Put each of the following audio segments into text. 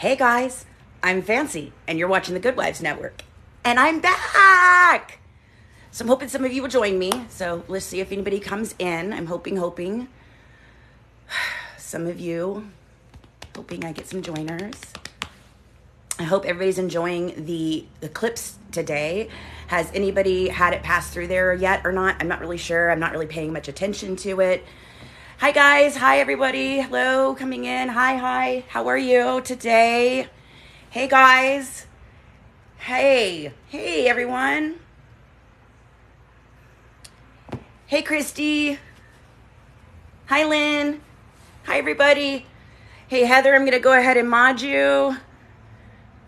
Hey guys, I'm Fancy, and you're watching the Good Wives Network, and I'm back! So I'm hoping some of you will join me, so let's see if anybody comes in. I'm hoping. Some of you, hoping I get some joiners. I hope everybody's enjoying the clips today. Has anybody had it pass through there yet or not? I'm not really sure. I'm not really paying much attention to it. Hi guys, hi everybody, hello, coming in, hi, how are you today? Hey guys, hey everyone. Hey Christy, hi Lynn, hi everybody. Hey Heather, I'm gonna go ahead and mod you.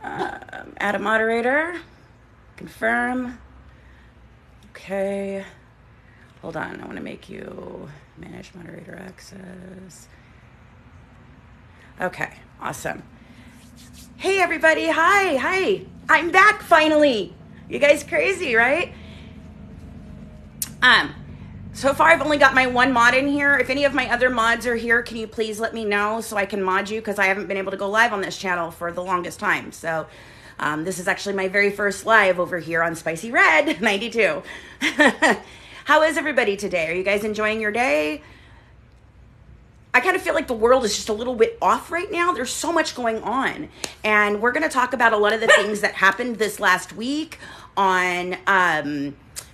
Add a moderator, confirm, okay. Hold on, I want to make you manage moderator access. Okay, awesome. Hey everybody, hi, I'm back finally. You guys crazy, right? So far I've only got my one mod in here. If any of my other mods are here, can you please let me know so I can mod you, because I haven't been able to go live on this channel for the longest time. So this is actually my very first live over here on Spicy Red 92. How is everybody today? Are you guys enjoying your day? I kind of feel like the world is just a little bit off right now. There's so much going on. And we're going to talk about a lot of the things that happened this last week on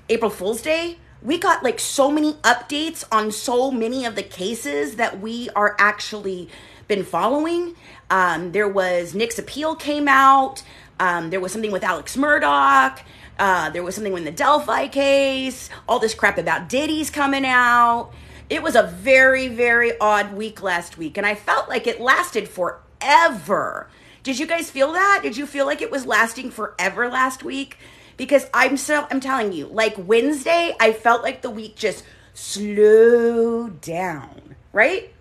April Fool's Day. We got like so many updates on so many of the cases that we are actually been following. There was Nick's appeal came out. There was something with Alex Murdoch. There was something in the Delphi case, all this crap about Diddy's coming out. It was a very, very odd week last week, and I felt like it lasted forever. Did you guys feel that? Did you feel like it was lasting forever last week? Because I'm telling you, like Wednesday, I felt like the week just slowed down, right?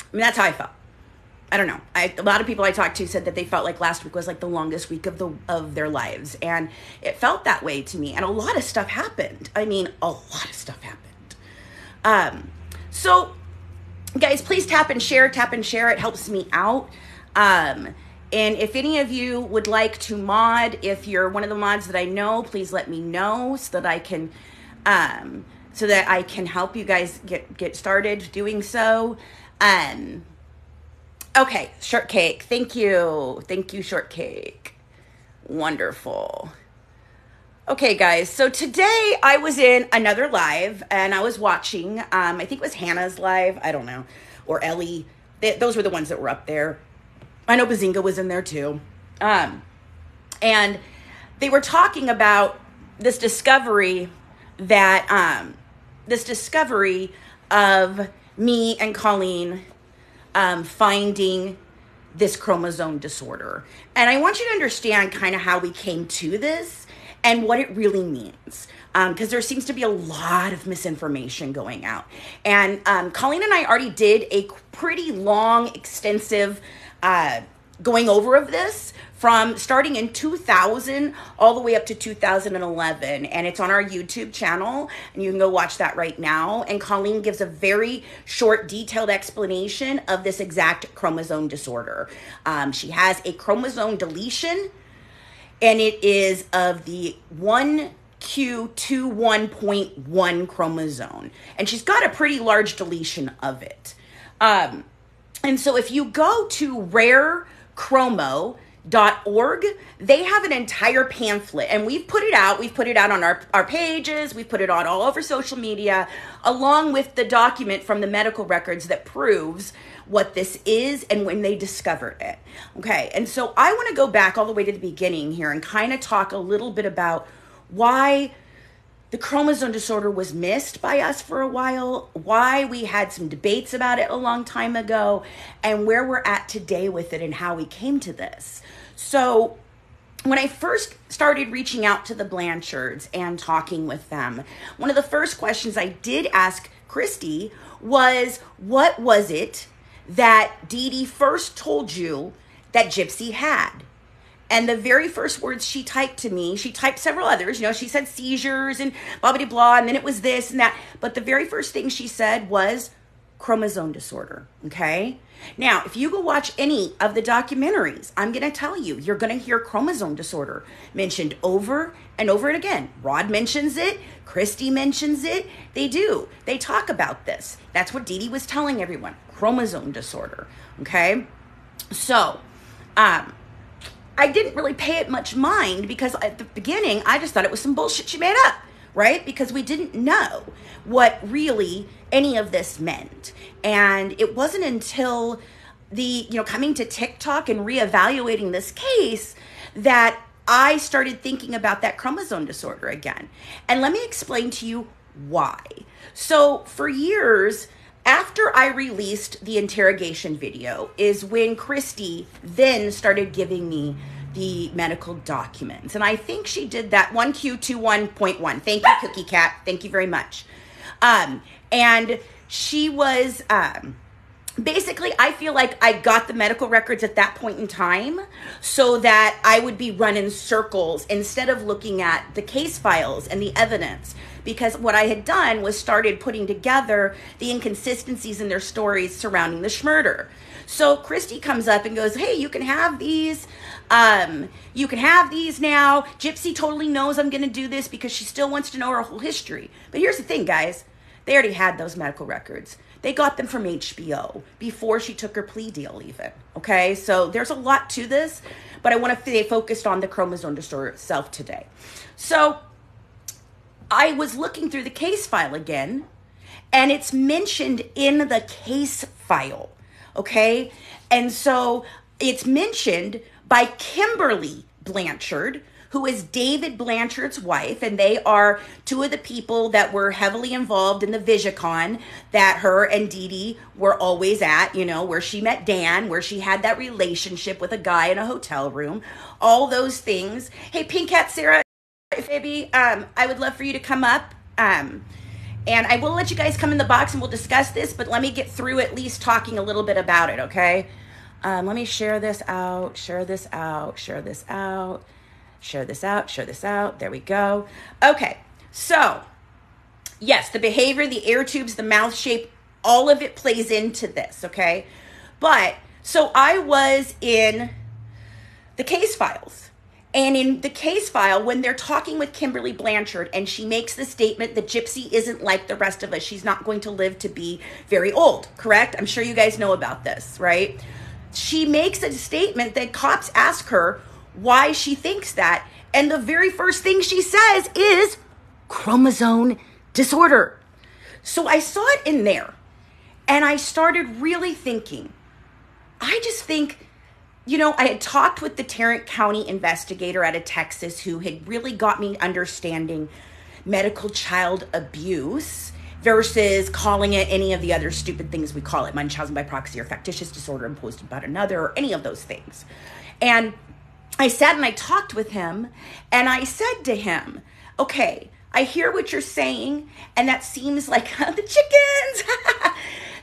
I mean, that's how I felt. I don't know. A lot of people I talked to said that they felt like last week was like the longest week of their lives. And it felt that way to me. And a lot of stuff happened. I mean, a lot of stuff happened. So guys, please tap and share. It helps me out. And if any of you would like to mod, if you're one of the mods that I know, please let me know so that I can, help you guys get started doing so. Okay, Shortcake, thank you. Thank you, Shortcake. Wonderful. Okay, guys, so today I was in another live, and I was watching, I think it was Hannah's live, I don't know, or Ellie. Those were the ones that were up there. I know Bazinga was in there too. And they were talking about this discovery that, of me and Colleen finding this chromosome disorder. And I want you to understand kind of how we came to this and what it really means. Because there seems to be a lot of misinformation going out. And Colleen and I already did a pretty long, extensive going over of this from starting in 2000 all the way up to 2011. And it's on our YouTube channel, and you can go watch that right now. And Colleen gives a very short, detailed explanation of this exact chromosome disorder. She has a chromosome deletion, and it is of the 1q21.1 chromosome. And she's got a pretty large deletion of it. And so if you go to rarechromo.org, they have an entire pamphlet, and we've put it out. We've put it out on our pages. We've put it on all over social media, along with the document from the medical records that proves what this is and when they discovered it. Okay, and so I want to go back all the way to the beginning here and kind of talk a little bit about why the chromosome disorder was missed by us for a while, why we had some debates about it a long time ago, and where we're at today with it and how we came to this. So when I first started reaching out to the Blanchards and talking with them, one of the first questions I did ask Christy was, what was it that Dee Dee first told you that Gypsy had? And the very first words she typed to me, she typed several others, you know, she said seizures and blah, blah, blah, and then it was this and that. But the very first thing she said was chromosome disorder, okay? Now, if you go watch any of the documentaries, I'm going to tell you, you're going to hear chromosome disorder mentioned over and over and again. Rod mentions it. Christy mentions it. They do. They talk about this. That's what Dee Dee was telling everyone, chromosome disorder, okay? So, I didn't really pay it much mind because at the beginning, I just thought it was some bullshit she made up, right? Because we didn't know what really any of this meant. And it wasn't until the, you know, coming to TikTok and reevaluating this case that I started thinking about that chromosome disorder again. And let me explain to you why. So for years, after I released the interrogation video is when Christy then started giving me the medical documents. And I think she did that 1Q21.1. Thank you, Cookie Cat. Thank you very much. And she was, basically, I feel like I got the medical records at that point in time so that I would be run in circles instead of looking at the case files and the evidence. Because what I had done was started putting together the inconsistencies in their stories surrounding the schmurder. So Christy comes up and goes, hey, you can have these. You can have these now. Gypsy totally knows I'm going to do this because she still wants to know her whole history. But here's the thing, guys. They already had those medical records. They got them from HBO before she took her plea deal even, okay? So there's a lot to this, but I want to stay focused on the chromosome disorder itself today. So I was looking through the case file again, and it's mentioned in the case file, okay? And so it's mentioned by Kimberly Blanchard, who is David Blanchard's wife, and they are two of the people that were heavily involved in the VisionCon that her and Dee Dee were always at, you know, where she met Dan, where she had that relationship with a guy in a hotel room, all those things. Hey, Pink Cat Sarah, baby, I would love for you to come up, and I will let you guys come in the box and we'll discuss this, but let me get through at least talking a little bit about it, okay? Let me share this out, share this out, share this out. Share this out, share this out. There we go. Okay, so yes, the behavior, the air tubes, the mouth shape, all of it plays into this, okay? But so I was in the case files. And in the case file, when they're talking with Kimberly Blanchard and she makes the statement that Gypsy isn't like the rest of us, she's not going to live to be very old, correct? I'm sure you guys know about this, right? She makes a statement that cops ask her why she thinks that, and the very first thing she says is chromosome disorder. So I saw it in there, and I started really thinking, I just think, you know, I had talked with the Tarrant County investigator out of Texas who had really got me understanding medical child abuse versus calling it any of the other stupid things we call it, Munchausen by proxy or factitious disorder imposed upon another or any of those things. And I sat and I talked with him, and I said to him, okay, I hear what you're saying, and that seems like the chickens.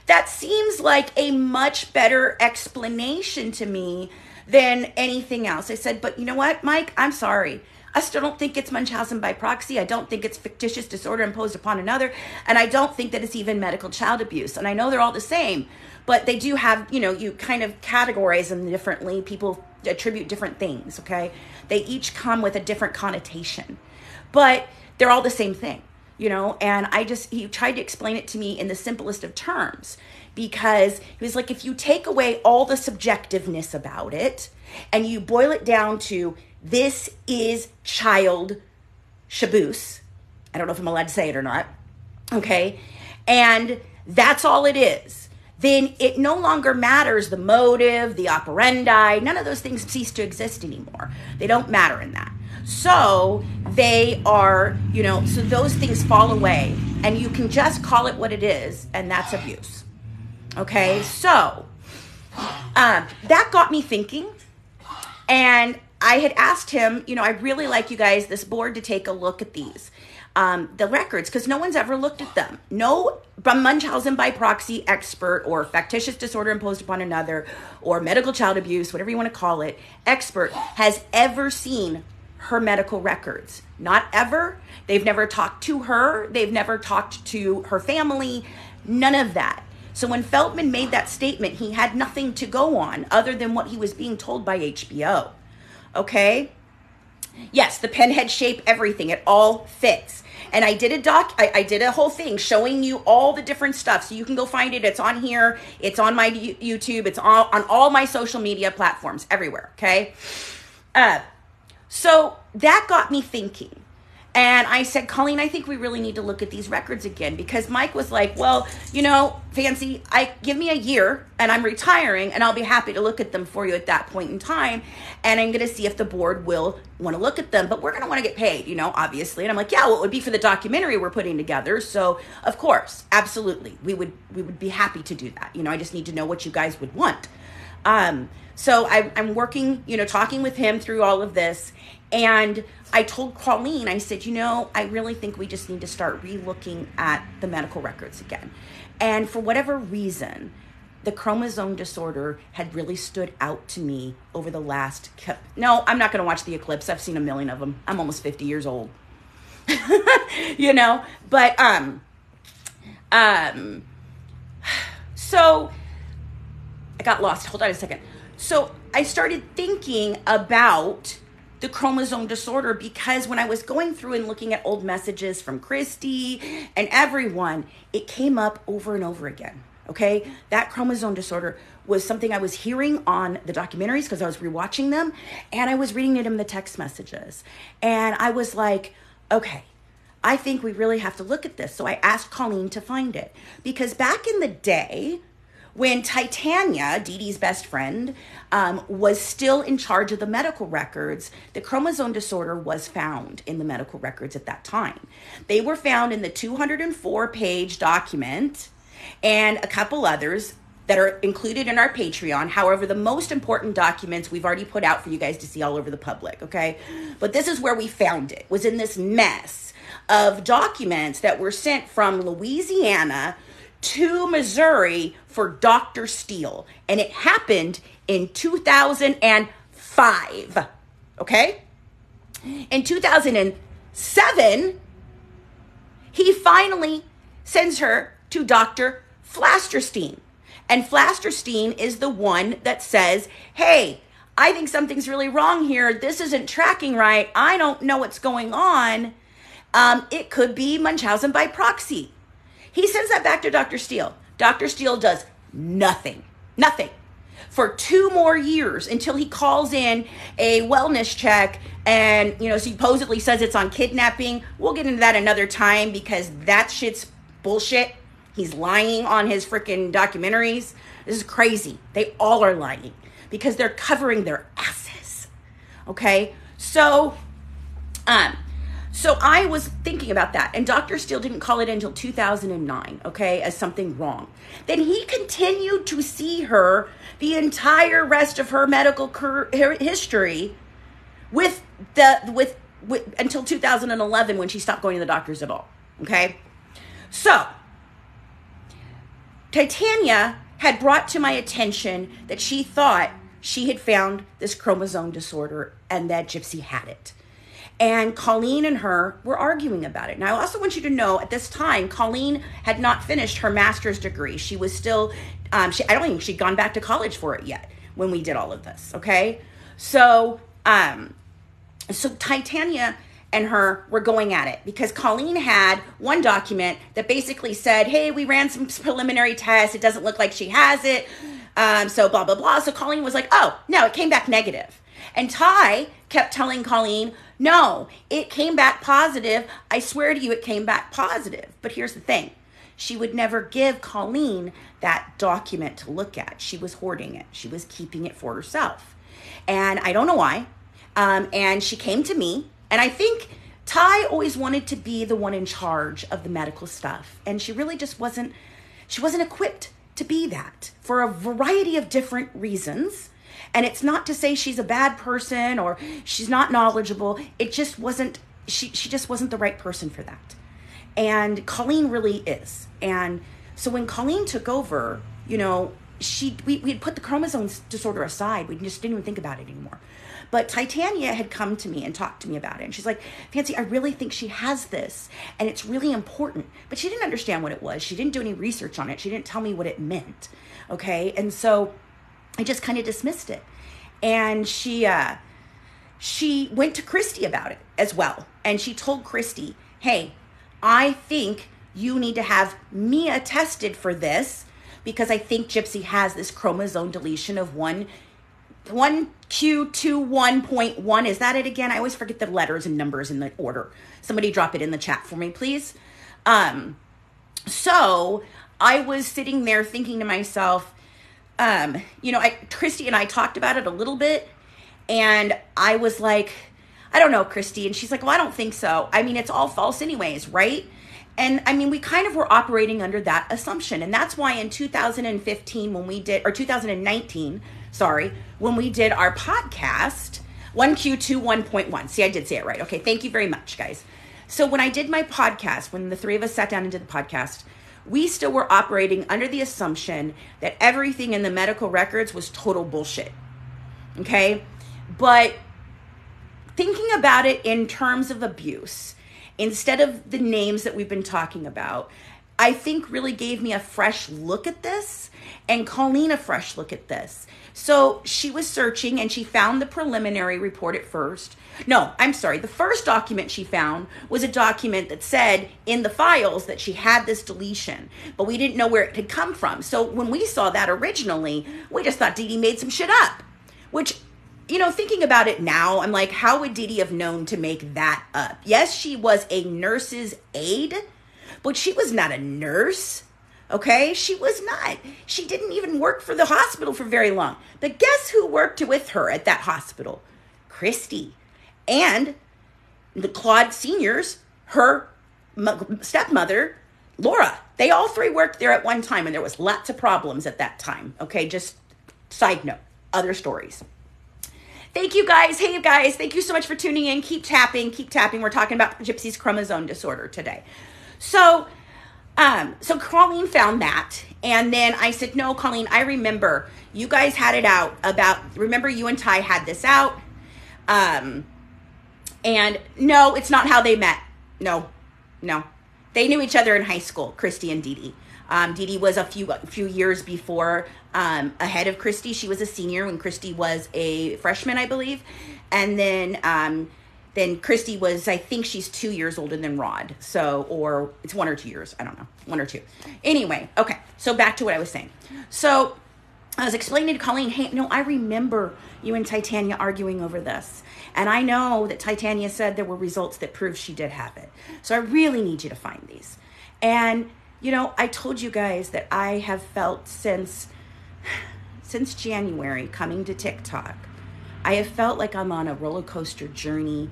That seems like a much better explanation to me than anything else. I said, but you know what, Mike, I'm sorry. I still don't think it's Munchausen by proxy. I don't think it's factitious disorder imposed upon another, and I don't think that it's even medical child abuse. And I know they're all the same, but they do have, you know, you kind of categorize them differently. People attribute different things, okay? They each come with a different connotation, but they're all the same thing, you know? And he tried to explain it to me in the simplest of terms, because he was like, if you take away all the subjectiveness about it and you boil it down to, this is child shaboose. I don't know if I'm allowed to say it or not, okay? And that's all it is. Then it no longer matters the motive, the operandi, none of those things cease to exist anymore. They don't matter in that. So they are, you know, so those things fall away and you can just call it what it is, and that's abuse. Okay, so that got me thinking, and I had asked him, you know, I'd really like you guys, this board, to take a look at these. The records, because no one's ever looked at them. No Munchausen by proxy expert or factitious disorder imposed upon another or medical child abuse, whatever you want to call it, expert has ever seen her medical records. Not ever. They've never talked to her. They've never talked to her family. None of that. So when Feltman made that statement, he had nothing to go on other than what he was being told by HBO. Okay? Yes, the penhead shape, everything, it all fits. And I did a I did a whole thing showing you all the different stuff. So you can go find it. It's on here. It's on my YouTube. It's on all my social media platforms everywhere. Okay. So that got me thinking. And I said, Colleen, I think we really need to look at these records again, because Mike was like, well, you know, Fancy, give me a year and I'm retiring and I'll be happy to look at them for you at that point in time. And I'm going to see if the board will want to look at them, but we're going to want to get paid, you know, obviously. And I'm like, yeah, well, it would be for the documentary we're putting together. So of course, absolutely. We would be happy to do that. You know, I just need to know what you guys would want. So I'm working, you know, talking with him through all of this. And I told Colleen, I said, you know, I really think we just need to start re-looking at the medical records again. And for whatever reason, the chromosome disorder had really stood out to me over the last... No, I'm not going to watch the eclipse. I've seen a million of them. I'm almost 50 years old, you know, but, so I got lost. Hold on a second. So I started thinking about the chromosome disorder, because when I was going through and looking at old messages from Christy and everyone, it came up over and over again. Okay. That chromosome disorder was something I was hearing on the documentaries because I was rewatching them, and I was reading it in the text messages. And I was like, okay, I think we really have to look at this. So I asked Colleen to find it, because back in the day, when Titania, Dee Dee's best friend, was still in charge of the medical records, the chromosome disorder was found in the medical records at that time. They were found in the 204-page document and a couple others that are included in our Patreon. However, the most important documents we've already put out for you guys to see all over the public, okay? But this is where we found it, was in this mess of documents that were sent from Louisiana to Missouri for Dr. Steele. And it happened in 2005, okay? In 2007, he finally sends her to Dr. Flasterstein. And Flasterstein is the one that says, hey, I think something's really wrong here. This isn't tracking right. I don't know what's going on. It could be Munchausen by proxy. He sends that back to Dr. Steele. Dr. Steele does nothing for 2 more years until he calls in a wellness check and, you know, supposedly says it's on kidnapping. We'll get into that another time, because that shit's bullshit. He's lying on his freaking documentaries. This is crazy. They all are lying because they're covering their asses. Okay. So, so I was thinking about that, and Dr. Steele didn't call it until 2009, okay, as something wrong. Then he continued to see her the entire rest of her medical history with until 2011, when she stopped going to the doctors at all, okay? So Titania had brought to my attention that she thought she had found this chromosome disorder and that Gypsy had it. And Colleen and her were arguing about it. Now, I also want you to know, at this time, Colleen had not finished her master's degree. She was still, I don't think she'd gone back to college for it yet when we did all of this, okay? So Titania and her were going at it, because Colleen had one document that basically said, hey, we ran some preliminary tests. It doesn't look like she has it, so blah, blah, blah. So Colleen was like, oh, no, it came back negative. And Ty kept telling Colleen, no, it came back positive. I swear to you, it came back positive. But here's the thing. She would never give Colleen that document to look at. She was hoarding it. She was keeping it for herself. And I don't know why. And she came to me. And I think Ty always wanted to be the one in charge of the medical stuff. And she really just wasn't, she wasn't equipped to be that for a variety of different reasons. And it's not to say she's a bad person or she's not knowledgeable. It just wasn't, she just wasn't the right person for that. And Colleen really is. And so when Colleen took over, you know, we had put the chromosomes disorder aside. We just didn't even think about it anymore. But Titania had come to me and talked to me about it. And she's like, Fancy, I really think she has this, and it's really important. But she didn't understand what it was. She didn't do any research on it. She didn't tell me what it meant. Okay. And so I just kind of dismissed it. And she went to Christy about it as well. And she told Christy, hey, I think you need to have Mia tested for this because I think Gypsy has this chromosome deletion of 1Q21.1. Is that it again? I always forget the letters and numbers in the order. Somebody drop it in the chat for me, please. So I was sitting there thinking to myself, Christy and I talked about it a little bit, and I was like, I don't know, Christy. And she's like, well, I don't think so. I mean, it's all false anyways, right? And I mean, we kind of were operating under that assumption. And that's why in 2015, when we did, or 2019, sorry, when we did our podcast, 1Q21.1. See, I did say it right. Okay, thank you very much, guys. So when I did my podcast, when the three of us sat down and did the podcast, we still were operating under the assumption that everything in the medical records was total bullshit, okay? But thinking about it in terms of abuse, instead of the names that we've been talking about, I think really gave me a fresh look at this and Colleen a fresh look at this. So she was searching and she found the preliminary report at first. No, I'm sorry. The first document she found was a document that said in the files that she had this deletion, but we didn't know where it had come from. So when we saw that originally, we just thought Dee Dee made some shit up, which, you know, thinking about it now, I'm like, how would Dee Dee have known to make that up? Yes, she was a nurse's aide, but she was not a nurse. Okay, she was not. She didn't even work for the hospital for very long. But guess who worked with her at that hospital? Christy and the Claude seniors, her stepmother, Laura. They all three worked there at one time, and there was lots of problems at that time. Okay, just side note, other stories. Thank you guys. Hey guys, thank you so much for tuning in. Keep tapping, keep tapping. We're talking about Gypsy's chromosome disorder today. So Colleen found that, and then I said, no, Colleen, I remember you guys had it out about, remember you and Ty had this out, and no, it's not how they met. No, they knew each other in high school, Christy and Dee Dee. Dee Dee was a few years before, ahead of Christy. She was a senior when Christy was a freshman, I believe, and then Christy was, I think she's 2 years older than Rod. So, or it's 1 or 2 years. I don't know. 1 or 2. Anyway. Okay. So back to what I was saying. So I was explaining to Colleen, hey, no, I remember you and Titania arguing over this. And I know that Titania said there were results that proved she did have it. So I really need you to find these. And, you know, I told you guys that I have felt since January coming to TikTok, I have felt like I'm on a roller coaster journey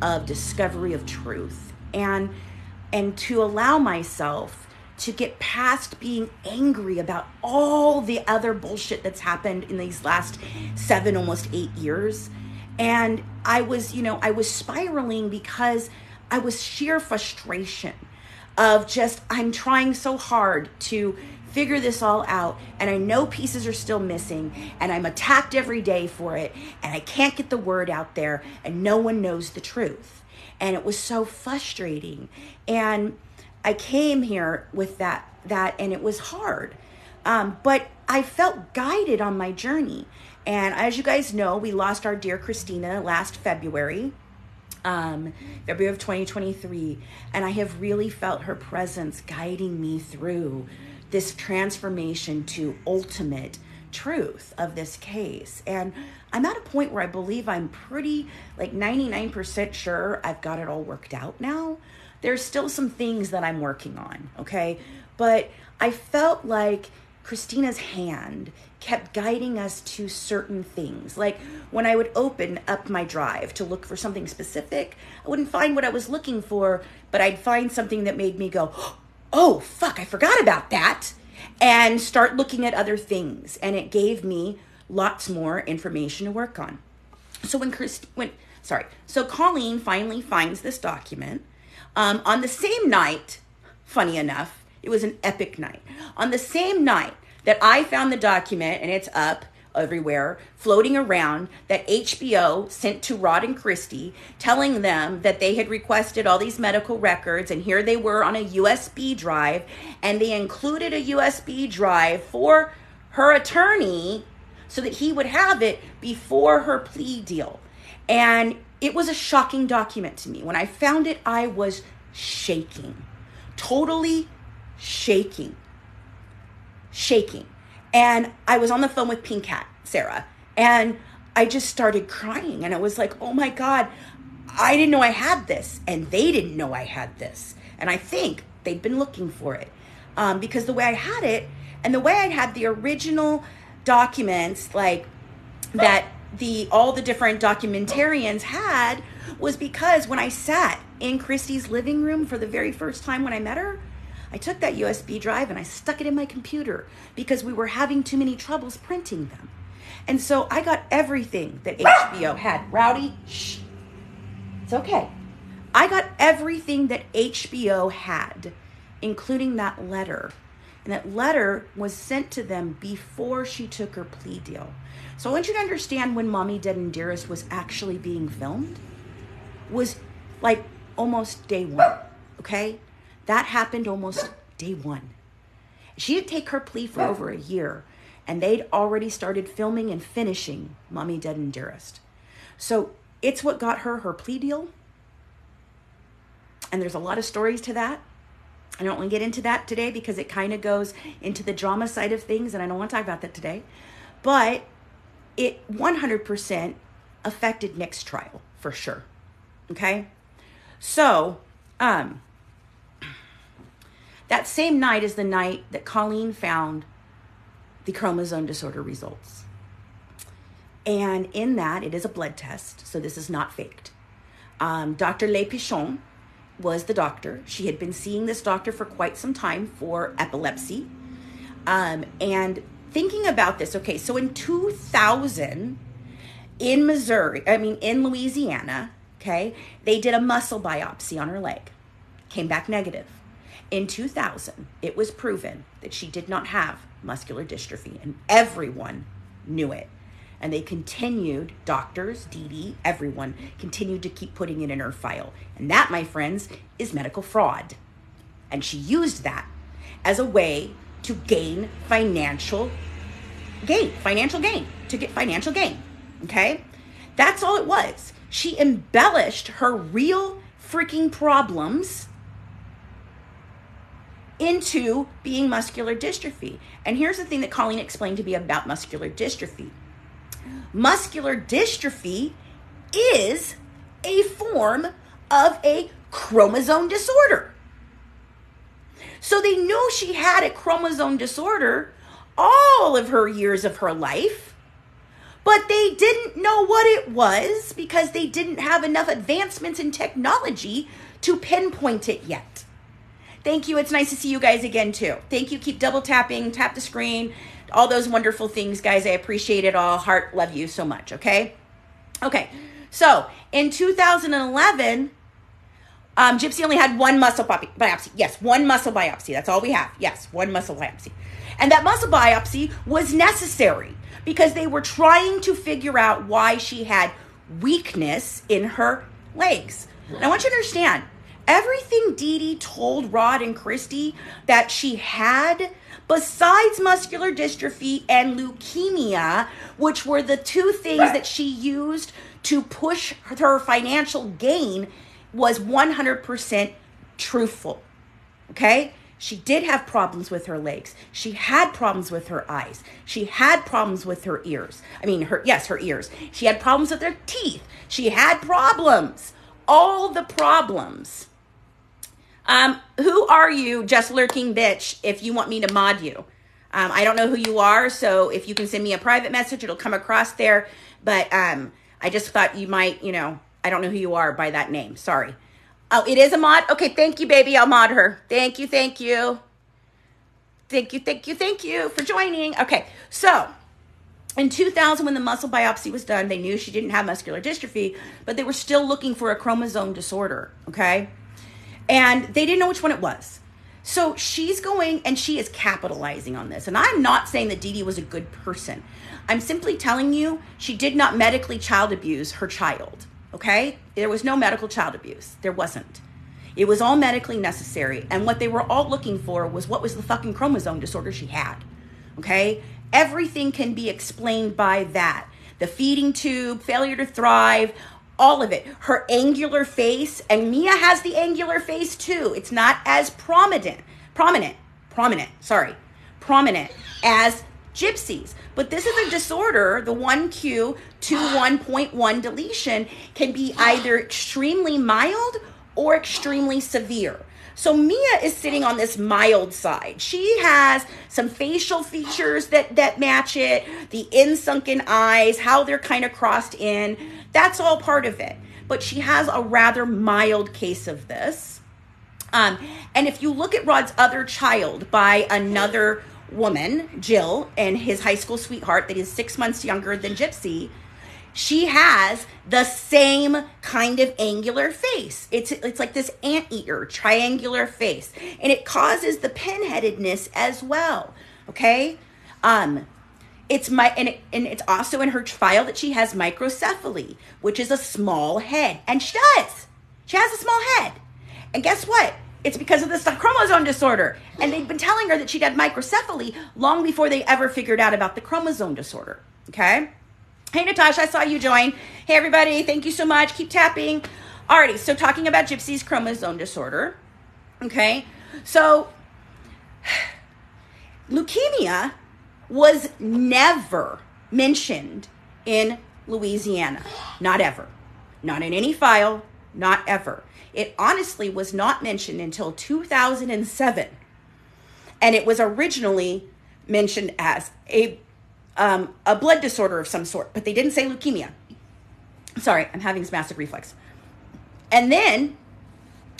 of discovery of truth, and to allow myself to get past being angry about all the other bullshit that's happened in these last 7, almost 8 years. And I was spiraling because I was sheer frustration of just, I'm trying so hard to figure this all out, and I know pieces are still missing, and I'm attacked every day for it, and I can't get the word out there, and no one knows the truth. And it was so frustrating. And I came here with that and it was hard. But I felt guided on my journey. And as you guys know, we lost our dear Christina last February. February of 2023, and I have really felt her presence guiding me through this transformation to ultimate truth of this case. And I'm at a point where I believe I'm pretty, like 99% sure I've got it all worked out now. There's still some things that I'm working on, okay? But I felt like Christina's hand kept guiding us to certain things. Like when I would open up my drive to look for something specific, I wouldn't find what I was looking for, but I'd find something that made me go, oh, fuck, I forgot about that, and start looking at other things. And it gave me lots more information to work on. So So Colleen finally finds this document on the same night, funny enough, it was an epic night. On the same night that I found the document, and it's up everywhere, floating around, that HBO sent to Rod and Christy, telling them that they had requested all these medical records, and here they were on a USB drive, and they included a USB drive for her attorney so that he would have it before her plea deal. And it was a shocking document to me. When I found it, I was shaking, totally shaking. And I was on the phone with Pink Cat Sarah, and I just started crying. And I was like, oh my God, I didn't know I had this. And they didn't know I had this. And I think they'd been looking for it because the way I had it and the way I had the original documents, like that all the different documentarians had, was because when I sat in Christy's living room for the very first time when I met her, I took that USB drive and I stuck it in my computer because we were having too many troubles printing them. And so I got everything that HBO had. Rowdy, shh. It's okay. I got everything that HBO had, including that letter. And that letter was sent to them before she took her plea deal. So I want you to understand when Mommy Dead and Dearest was actually being filmed was like almost day one, okay? That happened almost day one. She didn't take her plea for over a year, and they'd already started filming and finishing Mommy Dead and Dearest. So it's what got her her plea deal. And there's a lot of stories to that. I don't want to get into that today because it kind of goes into the drama side of things, and I don't want to talk about that today. But it 100% affected Nick's trial for sure, okay? So, that same night is the night that Colleen found the chromosome disorder results. And in that, it is a blood test, so this is not faked. Dr. Lepichon was the doctor. She had been seeing this doctor for quite some time for epilepsy. And thinking about this, okay, so in 2000, in Louisiana, okay, they did a muscle biopsy on her leg. Came back negative. In 2000, it was proven that she did not have muscular dystrophy, and everyone knew it. And they continued, doctors, Dee Dee, everyone, continued to keep putting it in her file. And that, my friends, is medical fraud. And she used that as a way to gain financial gain, okay? That's all it was. She embellished her real freaking problems into being muscular dystrophy. And here's the thing that Colleen explained to me about muscular dystrophy. Muscular dystrophy is a form of a chromosome disorder. So they knew she had a chromosome disorder all of her years of her life, but they didn't know what it was because they didn't have enough advancements in technology to pinpoint it yet. Thank you. It's nice to see you guys again, too. Thank you. Keep double tapping. Tap the screen. All those wonderful things, guys. I appreciate it all. Heart, love you so much, okay? Okay. So in 2011, Gypsy only had one muscle biopsy. Yes, one muscle biopsy. That's all we have. Yes, one muscle biopsy. And that muscle biopsy was necessary because they were trying to figure out why she had weakness in her legs. And I want you to understand, everything Dee Dee told Rod and Christy that she had, besides muscular dystrophy and leukemia, which were the two things that she used to push her financial gain, was 100% truthful, okay? She did have problems with her legs. She had problems with her eyes. She had problems with her ears. Her ears. She had problems with her teeth. She had problems. All the problems. Who are you, just lurking bitch, if you want me to mod you? I don't know who you are, so if you can send me a private message, it'll come across there. But I just thought you might, I don't know who you are by that name. Sorry. Oh, it is a mod? Okay, thank you, baby. I'll mod her. Thank you, thank you. Thank you, thank you, thank you for joining. Okay, so in 2000, when the muscle biopsy was done, they knew she didn't have muscular dystrophy, but they were still looking for a chromosome disorder, okay? And they didn't know which one it was. So she's going and she is capitalizing on this. And I'm not saying that Dee Dee was a good person. I'm simply telling you she did not medically child abuse her child, okay? There was no medical child abuse. There wasn't. It was all medically necessary. And what they were all looking for was what was the fucking chromosome disorder she had, okay? Everything can be explained by that. The feeding tube, failure to thrive, all of it. Her angular face, and Mia has the angular face too. It's not as prominent as Gypsy's. But this is a disorder. The 1Q21.1 deletion can be either extremely mild or extremely severe. So Mia is sitting on this mild side. She has some facial features that match it, the sunken eyes, how they're kind of crossed in. That's all part of it. But she has a rather mild case of this. And if you look at Rod's other child by another woman, Jill, and his high school sweetheart that is 6 months younger than Gypsy, she has the same kind of angular face. It's like this anteater, triangular face. And it causes the pinheadedness as well, okay? It's also in her file that she has microcephaly, which is a small head. And she does. She has a small head. And guess what? It's because of this chromosome disorder. And they've been telling her that she'd had microcephaly long before they ever figured out about the chromosome disorder, okay? Hey, Natasha, I saw you join. Hey, everybody. Thank you so much. Keep tapping. Alrighty, so talking about Gypsy's chromosome disorder. Okay, so leukemia was never mentioned in Louisiana. Not ever. Not in any file. Not ever. It honestly was not mentioned until 2007. And it was originally mentioned as a blood disorder of some sort, but they didn't say leukemia. Sorry, I'm having this massive reflex. And then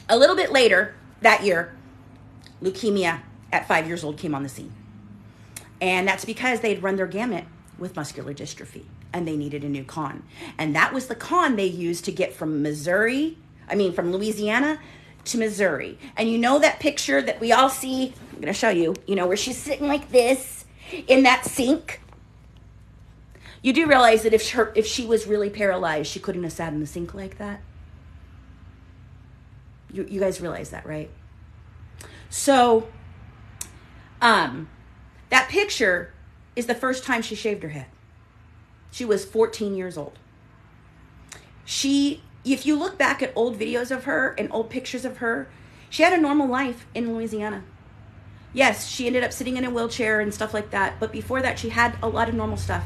a little bit later that year, leukemia at 5 years old came on the scene. And that's because they'd run their gamut with muscular dystrophy and they needed a new con. And that was the con they used to get from Louisiana to Missouri. And you know that picture that we all see, I'm gonna show you, you know, where she's sitting like this in that sink. You do realize that if she was really paralyzed, she couldn't have sat in the sink like that. You guys realize that, right? So, that picture is the first time she shaved her head. She was 14 years old. If you look back at old videos of her and old pictures of her, she had a normal life in Louisiana. Yes, she ended up sitting in a wheelchair and stuff like that. But before that, she had a lot of normal stuff.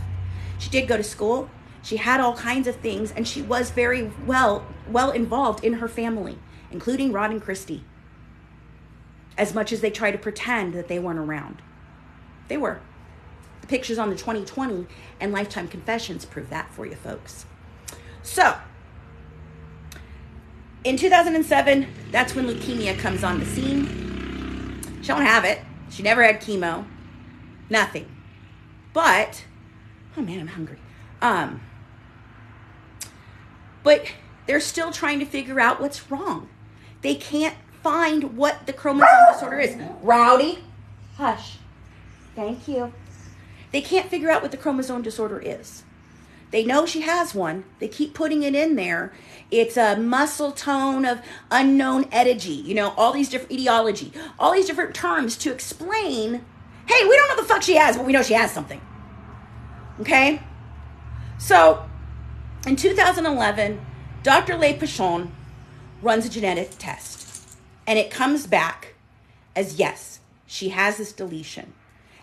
She did go to school, she had all kinds of things, and she was very well involved in her family, including Rod and Christy, as much as they try to pretend that they weren't around. They were. The pictures on the 2020 and Lifetime Confessions prove that for you folks. So, in 2007, that's when leukemia comes on the scene. She don't have it. She never had chemo, nothing. But oh man, I'm hungry. But they're still trying to figure out what's wrong. They can't find what the chromosome disorder is. Rowdy, hush. Thank you. They can't figure out what the chromosome disorder is. They know she has one. They keep putting it in there. It's a muscle tone of unknown etiology. You know, all these different etiology, all these different terms to explain. Hey, we don't know the fuck she has, but we know she has something. Okay, so in 2011, Dr. Lepichon runs a genetic test, and it comes back as yes, she has this deletion.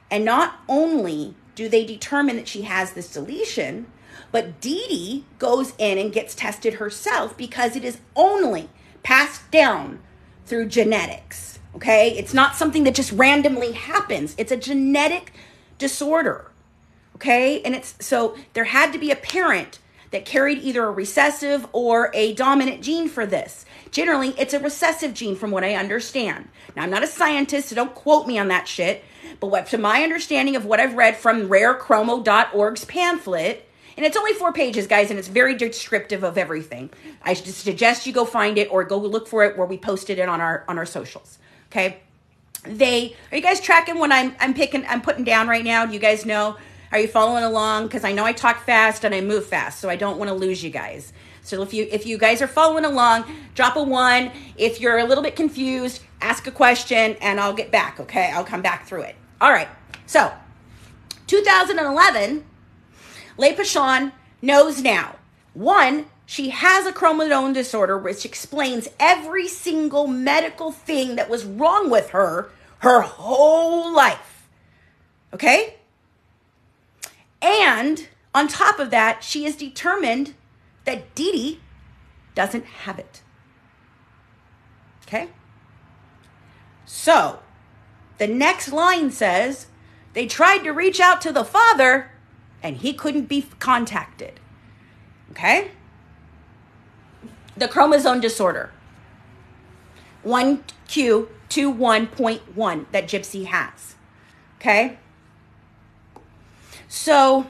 And not only do they determine that she has this deletion, but Dee Dee goes in and gets tested herself because it is only passed down through genetics. Okay, it's not something that just randomly happens. It's a genetic disorder. Okay, and so there had to be a parent that carried either a recessive or a dominant gene for this. Generally, it's a recessive gene from what I understand. Now, I'm not a scientist, so don't quote me on that shit. But to my understanding of what I've read from rarechromo.org's pamphlet, and it's only 4 pages, guys, and it's very descriptive of everything. I suggest you go find it or go look for it where we posted it on our socials. Okay, They are you guys tracking what I'm putting down right now? Do you guys know? Are you following along? Because I know I talk fast and I move fast, so I don't want to lose you guys. So if you guys are following along, drop a one. If you're a little bit confused, ask a question and I'll get back, okay? I'll come back through it. All right. So 2011, Lepichon knows now. One, she has a chromosome disorder, which explains every single medical thing that was wrong with her whole life. Okay? And on top of that, she is determined that Dee Dee doesn't have it. Okay? So, the next line says, they tried to reach out to the father, and he couldn't be contacted. Okay? The chromosome disorder. 1Q21.1 that Gypsy has. Okay? So,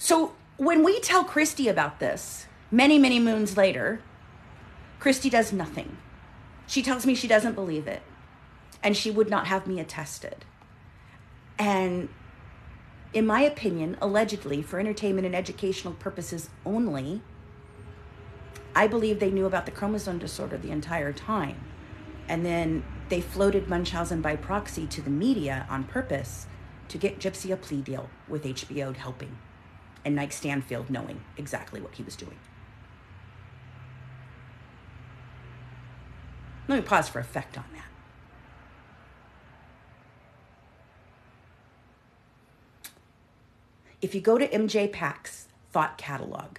so when we tell Christy about this, many, many moons later, Christy does nothing. She tells me she doesn't believe it, and she would not have Mia tested. And in my opinion, allegedly, for entertainment and educational purposes only, I believe they knew about the chromosome disorder the entire time. And then they floated Munchausen by proxy to the media on purpose to get Gypsy a plea deal with HBO helping and Mike Stanfield knowing exactly what he was doing. Let me pause for effect on that. If you go to MJ Pack's Thought Catalog,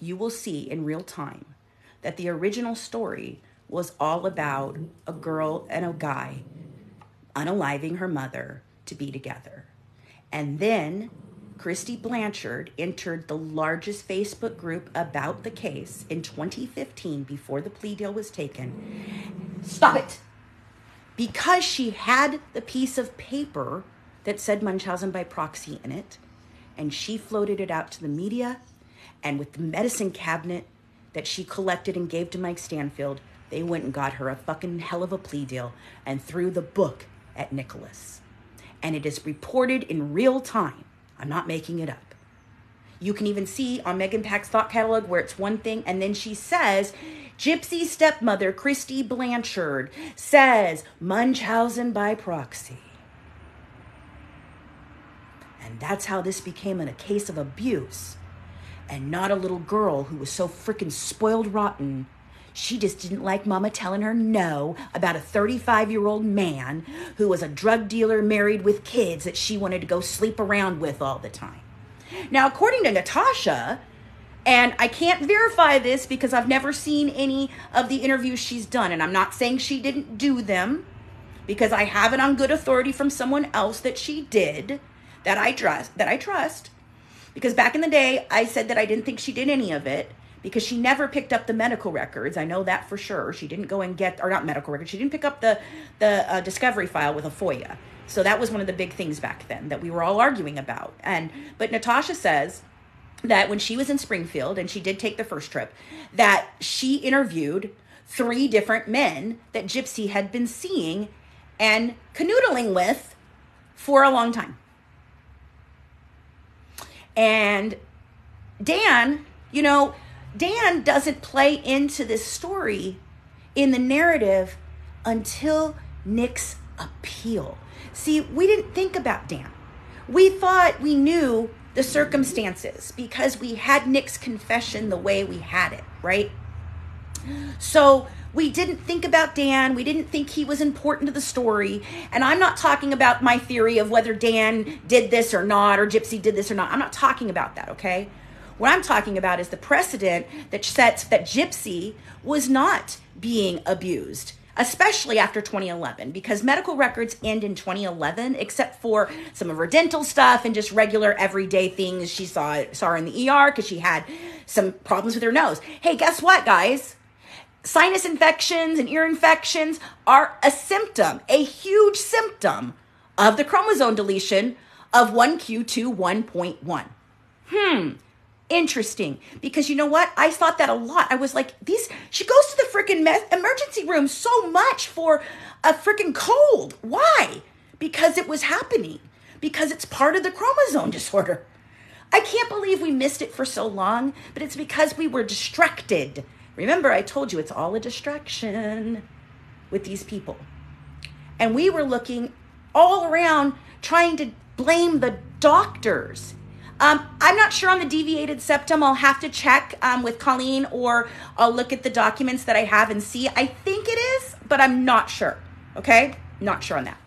you will see in real time that the original story was all about a girl and a guy unaliving her mother to be together. And then Christy Blanchard entered the largest Facebook group about the case in 2015 before the plea deal was taken. Stop it! Because she had the piece of paper that said Munchausen by proxy in it, and she floated it out to the media, and with the medicine cabinet that she collected and gave to Mike Stanfield, they went and got her a fucking hell of a plea deal and threw the book at Nicholas. And it is reported in real time. I'm not making it up. You can even see on Megan Pack's Thought Catalog where it's one thing, and then she says, Gypsy's stepmother, Christy Blanchard, says Munchausen by proxy. And that's how this became a case of abuse, and not a little girl who was so freaking spoiled rotten. She just didn't like mama telling her no about a 35-year-old man who was a drug dealer married with kids that she wanted to go sleep around with all the time. Now, according to Natasha, and I can't verify this because I've never seen any of the interviews she's done, and I'm not saying she didn't do them because I have it on good authority from someone else that she did, that I trust, because back in the day, I said that I didn't think she did any of it, because she never picked up the medical records. I know that for sure. She didn't go and get, or not medical records, she didn't pick up the discovery file with a FOIA. So that was one of the big things back then that we were all arguing about. But Natasha says that when she was in Springfield, and she did take the first trip, that she interviewed 3 different men that Gypsy had been seeing and canoodling with for a long time. And Dan doesn't play into this story in the narrative until Nick's appeal. See, we didn't think about Dan. We thought we knew the circumstances because we had Nick's confession the way we had it, right? So we didn't think about Dan. We didn't think he was important to the story. And I'm not talking about my theory of whether Dan did this or not, or Gypsy did this or not. I'm not talking about that, okay? What I'm talking about is the precedent that sets that Gypsy was not being abused, especially after 2011, because medical records end in 2011, except for some of her dental stuff and just regular everyday things. She saw her in the ER because she had some problems with her nose. Hey, guess what, guys? Sinus infections and ear infections are a symptom, a huge symptom of the chromosome deletion of 1Q21.1. interesting, because you know what? I thought that a lot. I was like, she goes to the freaking emergency room so much for a freaking cold. Why? Because it was happening, because it's part of the chromosome disorder. I can't believe we missed it for so long, but it's because we were distracted. Remember, I told you it's all a distraction with these people. And we were looking all around trying to blame the doctors. I'm not sure on the deviated septum. I'll have to check with Colleen, or I'll look at the documents that I have and see. I think it is, but I'm not sure. Okay? Not sure on that.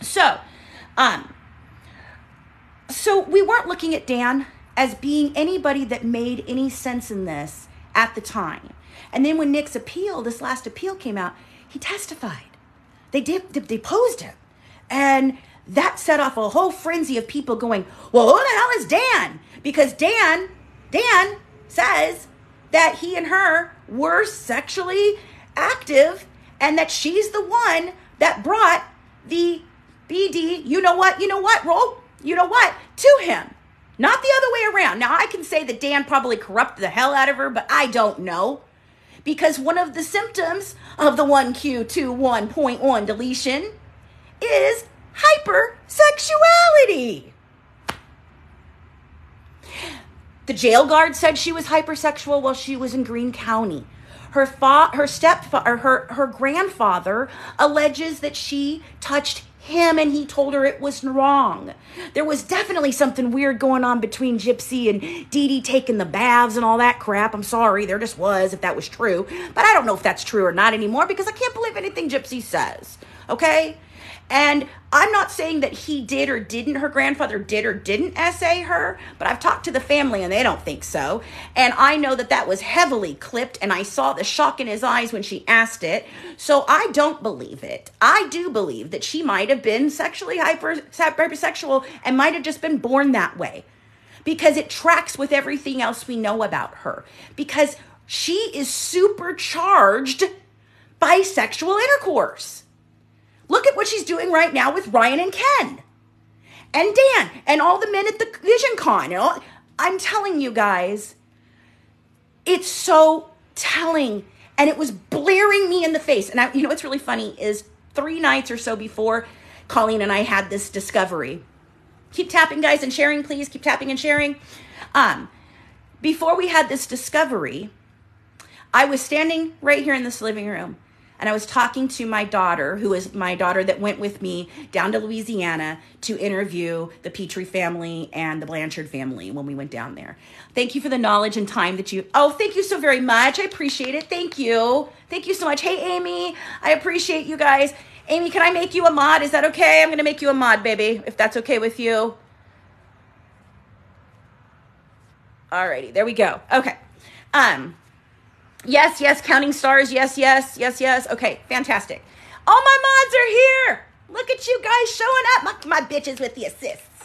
So, so we weren't looking at Dan as being anybody that made any sense in this at the time. And then when Nick's appeal, this last appeal came out, he testified. They deposed him. And that set off a whole frenzy of people going, well, who the hell is Dan? Because Dan says that he and her were sexually active and that she's the one that brought the BD, to him. Not the other way around. Now, I can say that Dan probably corrupted the hell out of her, but I don't know. Because one of the symptoms of the 1Q21.1 deletion is hypersexuality. The jail guard said she was hypersexual while she was in Greene County. Her grandfather alleges that she touched him and he told her it was wrong. There was definitely something weird going on between Gypsy and Dee Dee taking the baths and all that crap. I'm sorry, there just was, if that was true. But I don't know if that's true or not anymore, because I can't believe anything Gypsy says, okay? And I'm not saying that he did or didn't, her grandfather did or didn't essay her, but I've talked to the family and they don't think so. And I know that that was heavily clipped, and I saw the shock in his eyes when she asked it. So I don't believe it. I do believe that she might have been sexually hypersexual and might have just been born that way, because it tracks with everything else we know about her, because she is supercharged by sexual intercourse. Look at what she's doing right now with Ryan and Ken and Dan and all the men at the VisionCon. You know, I'm telling you guys, it's so telling, and it was blaring me in the face. And you know what's really funny is 3 nights or so before, Colleen and I had this discovery. Keep tapping, guys, and sharing, please. Keep tapping and sharing. Before we had this discovery, I was standing right here in this living room. And I was talking to my daughter, who is my daughter that went with me down to Louisiana to interview the Petrie family and the Blanchard family when we went down there. Thank you for the knowledge and time that you... Oh, thank you so very much. I appreciate it. Thank you. Thank you so much. Hey, Amy. I appreciate you guys. Amy, can I make you a mod? Is that okay? I'm going to make you a mod, baby, if that's okay with you. Alrighty. There we go. Okay. Yes, yes, counting stars. Yes, yes, yes, yes. Okay, fantastic. All my mods are here. Look at you guys showing up. My bitches with the assists.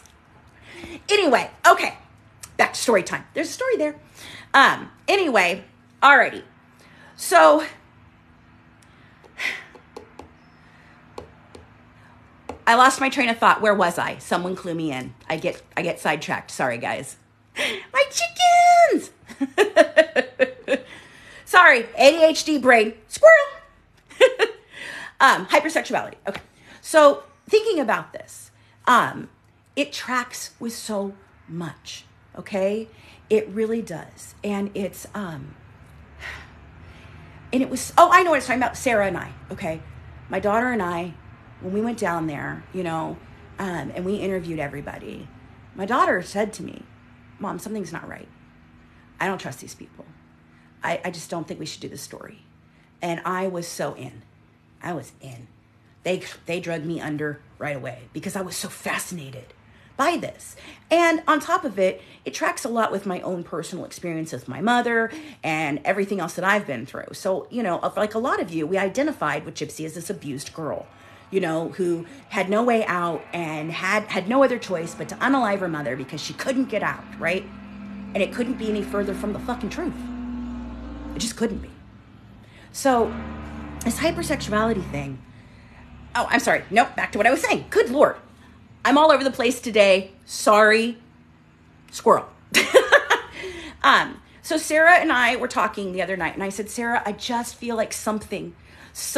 Anyway, okay, back to story time. There's a story there. Anyway, alrighty. So I lost my train of thought. Where was I? Someone clue me in. I get sidetracked. Sorry, guys. My chickens. Sorry, ADHD brain, squirrel. Hypersexuality. Okay, so thinking about this, it tracks with so much. Okay, it really does, and it's and it was. Oh, I know what it's talking about. Sarah and I. Okay, my daughter and I, when we went down there, you know, and we interviewed everybody. My daughter said to me, "Mom, something's not right. I don't trust these people. I just don't think we should do this story." And I was so in. I was in. They drug me under right away because I was so fascinated by this. And on top of it, it tracks a lot with my own personal experience with my mother and everything else that I've been through. So, you know, like a lot of you, we identified with Gypsy as this abused girl, you know, who had no way out and had no other choice but to unalive her mother because she couldn't get out, right? And it couldn't be any further from the fucking truth. It just couldn't be. So this hypersexuality thing. Oh, I'm sorry. Nope. Back to what I was saying. Good Lord. I'm all over the place today. Sorry. Squirrel. So Sarah and I were talking the other night, and I said, Sarah, I just feel like something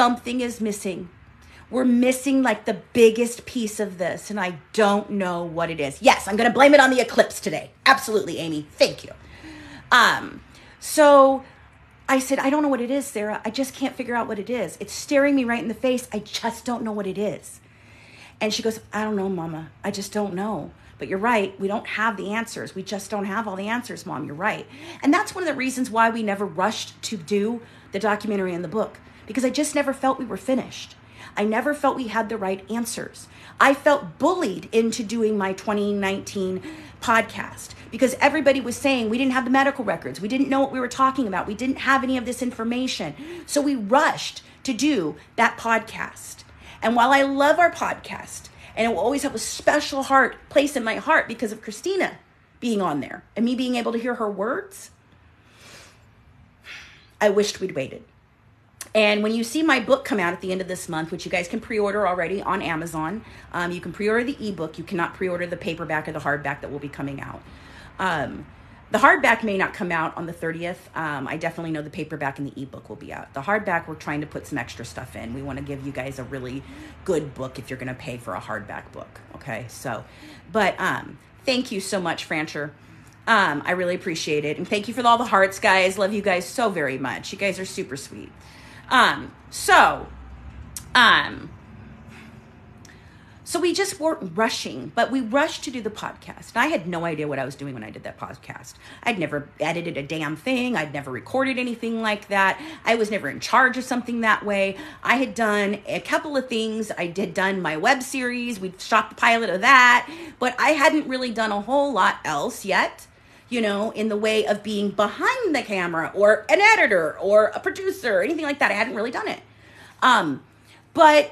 is missing. We're missing like the biggest piece of this, and I don't know what it is. Yes, I'm going to blame it on the eclipse today. Absolutely, Amy. Thank you. So I said, I don't know what it is, Sarah. I just can't figure out what it is. It's staring me right in the face. I just don't know what it is. And she goes, I don't know, Mama. I just don't know. But you're right. We don't have the answers. We just don't have all the answers, Mom. You're right. And that's one of the reasons why we never rushed to do the documentary and the book, because I just never felt we were finished. I never felt we had the right answers. I felt bullied into doing my 2019 podcast because everybody was saying we didn't have the medical records. We didn't know what we were talking about. We didn't have any of this information. So we rushed to do that podcast. And while I love our podcast, and it will always have a special place in my heart because of Christina being on there and me being able to hear her words, I wished we'd waited. And when you see my book come out at the end of this month, which you guys can pre-order already on Amazon, you can pre-order the ebook. You cannot pre-order the paperback or the hardback that will be coming out. The hardback may not come out on the 30th. I definitely know the paperback and the ebook will be out. The hardback, we're trying to put some extra stuff in. We want to give you guys a really good book if you're going to pay for a hardback book. Okay, so, but thank you so much, Francher. I really appreciate it. And thank you for all the hearts, guys. Love you guys so very much. You guys are super sweet. So we just weren't rushing, but we rushed to do the podcast. And I had no idea what I was doing when I did that podcast. I'd never edited a damn thing. I'd never recorded anything like that. I was never in charge of something that way. I had done a couple of things. I had done my web series. We'd shot the pilot of that, but I hadn't really done a whole lot else yet, you know, in the way of being behind the camera or an editor or a producer or anything like that. I hadn't really done it. But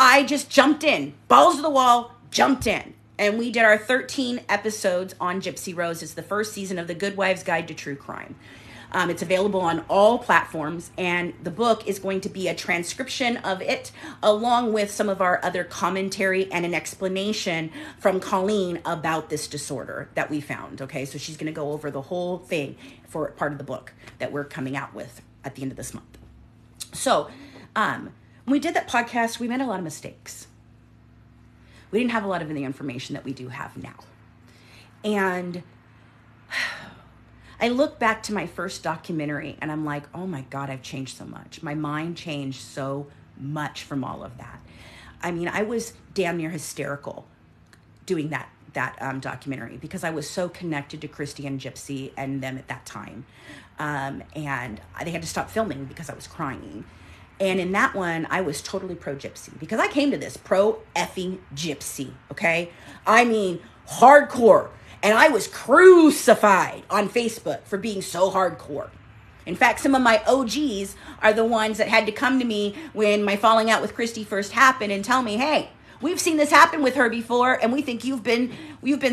I just jumped in, balls to the wall, jumped in. And we did our 13 episodes on Gypsy Rose. It's the first season of The Good Wives Guide to True Crime. It's available on all platforms, and the book is going to be a transcription of it along with some of our other commentary and an explanation from Colleen about this disorder that we found, okay? So she's going to go over the whole thing for part of the book that we're coming out with at the end of this month. So when we did that podcast, we made a lot of mistakes. We didn't have a lot of the information that we do have now. And I look back to my first documentary and I'm like, oh my God, I've changed so much. My mind changed so much from all of that. I mean, I was damn near hysterical doing that documentary because I was so connected to Christy and Gypsy and them at that time. And they had to stop filming because I was crying. And in that one, I was totally pro-Gypsy because I came to this pro-effing Gypsy, okay? I mean, hardcore. And I was crucified on Facebook for being so hardcore. In fact, some of my OGs are the ones that had to come to me when my falling out with Christy first happened and tell me, hey, we've seen this happen with her before, and we think you've been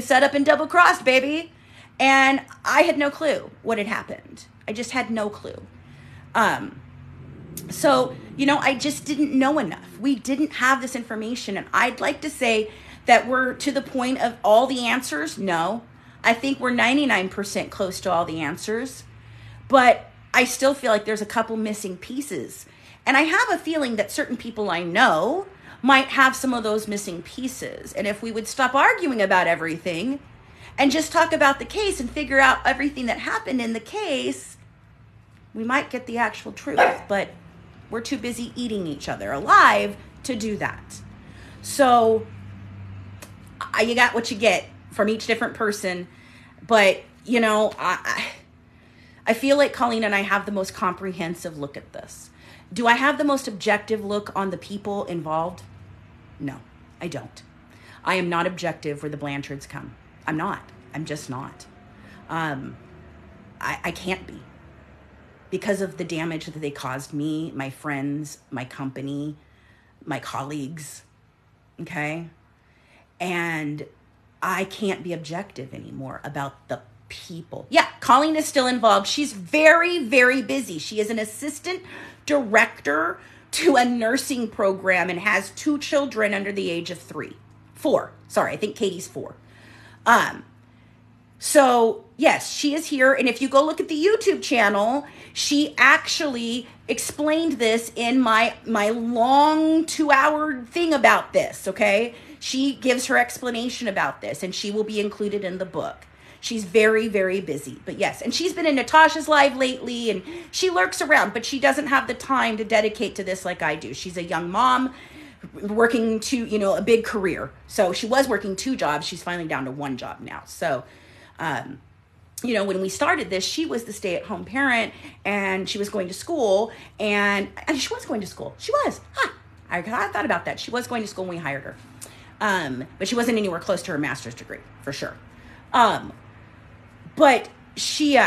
set up and double-crossed, baby. And I had no clue what had happened. I just had no clue. So, you know, I just didn't know enough. We didn't have this information, and I'd like to say that we're to the point of all the answers? No. I think we're 99% close to all the answers. But I still feel like there's a couple missing pieces. And I have a feeling that certain people I know might have some of those missing pieces. And if we would stop arguing about everything and just talk about the case and figure out everything that happened in the case, we might get the actual truth. But we're too busy eating each other alive to do that. So you got what you get from each different person. But, you know, I feel like Colleen and I have the most comprehensive look at this. Do I have the most objective look on the people involved? No, I don't. I am not objective where the Blanchards come. I'm not. I'm just not. I can't be because of the damage that they caused me, my friends, my company, my colleagues. Okay? And I can't be objective anymore about the people. Yeah, Colleen is still involved. She's very, very busy. She is an assistant director to a nursing program and has 2 children under the age of 3. 4. Sorry, I think Katie's 4. So yes, she is here. And if you go look at the YouTube channel, she actually explained this in my long 2-hour thing about this, okay? She gives her explanation about this, and she will be included in the book. She's very, very busy, but yes. And she's been in Natasha's live lately, and she lurks around, but she doesn't have the time to dedicate to this like I do. She's a young mom working a big career. So she was working 2 jobs. She's finally down to 1 job now. So, when we started this, she was the stay-at-home parent, and she was going to school, and she was going to school. She was. I thought about that. She was going to school when we hired her. But she wasn't anywhere close to her master's degree, for sure. But she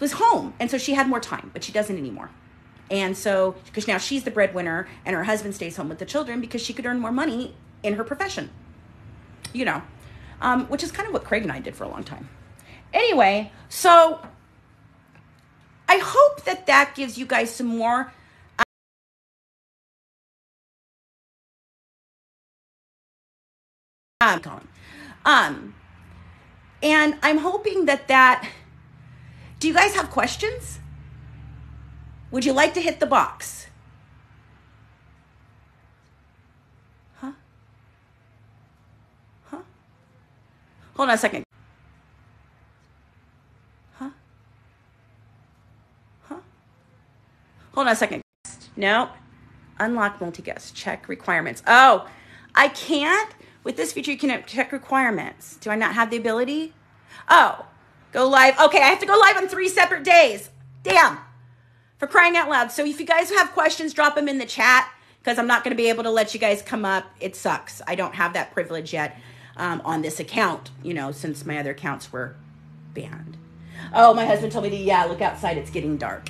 was home, and so she had more time, but she doesn't anymore. And so, because now she's the breadwinner, and her husband stays home with the children because she could earn more money in her profession, which is kind of what Craig and I did for a long time. Anyway, so I hope that gives you guys some more. And I'm hoping that. Do you guys have questions? Would you like to hit the box? Huh? Hold on a second. Hold on a second. No. Unlock multi-guest. Check requirements. Oh, I can't. With this feature, you can check requirements. Do I not have the ability? Oh, go live. Okay, I have to go live on 3 separate days. Damn. For crying out loud. So if you guys have questions, drop them in the chat, because I'm not going to be able to let you guys come up. It sucks. I don't have that privilege yet on this account, since my other accounts were banned. Oh, my husband told me to, look outside. It's getting dark.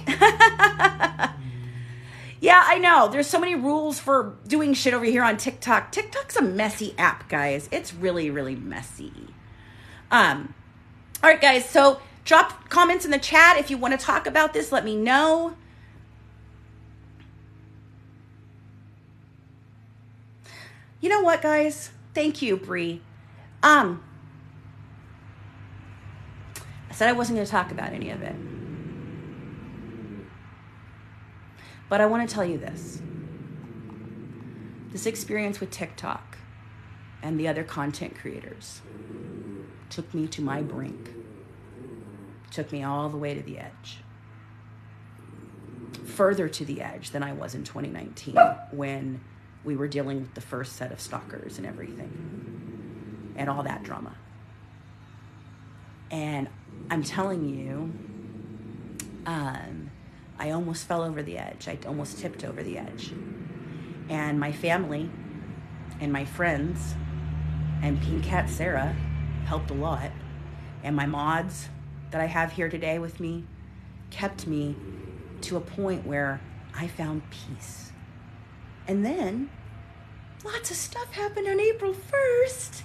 Yeah, I know. There's so many rules for doing shit over here on TikTok. TikTok's a messy app, guys. It's really, really messy. All right, guys. So drop comments in the chat. If you want to talk about this, let me know. You know what, guys? Thank you, Bree. I said I wasn't going to talk about any of it. But I want to tell you this. This experience with TikTok and the other content creators took me to my brink. Took me all the way to the edge. Further to the edge than I was in 2019 when we were dealing with the first set of stalkers and everything. And all that drama. And I'm telling you, I almost fell over the edge. I almost tipped over the edge. And my family and my friends and Pink Cat Sarah helped a lot. And my mods that I have here today with me kept me to a point where I found peace. And then lots of stuff happened on April 1st.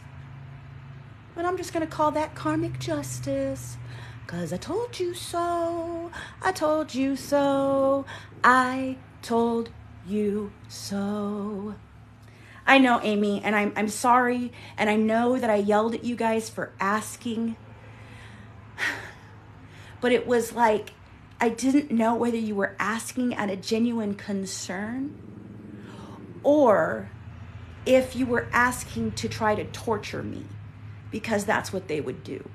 But I'm just going to call that karmic justice. 'Cause I told you so, I told you so, I told you so. I know, Amy, and I'm sorry, and I know that I yelled at you guys for asking. But it was like, I didn't know whether you were asking out of genuine concern or if you were asking to try to torture me, because that's what they would do.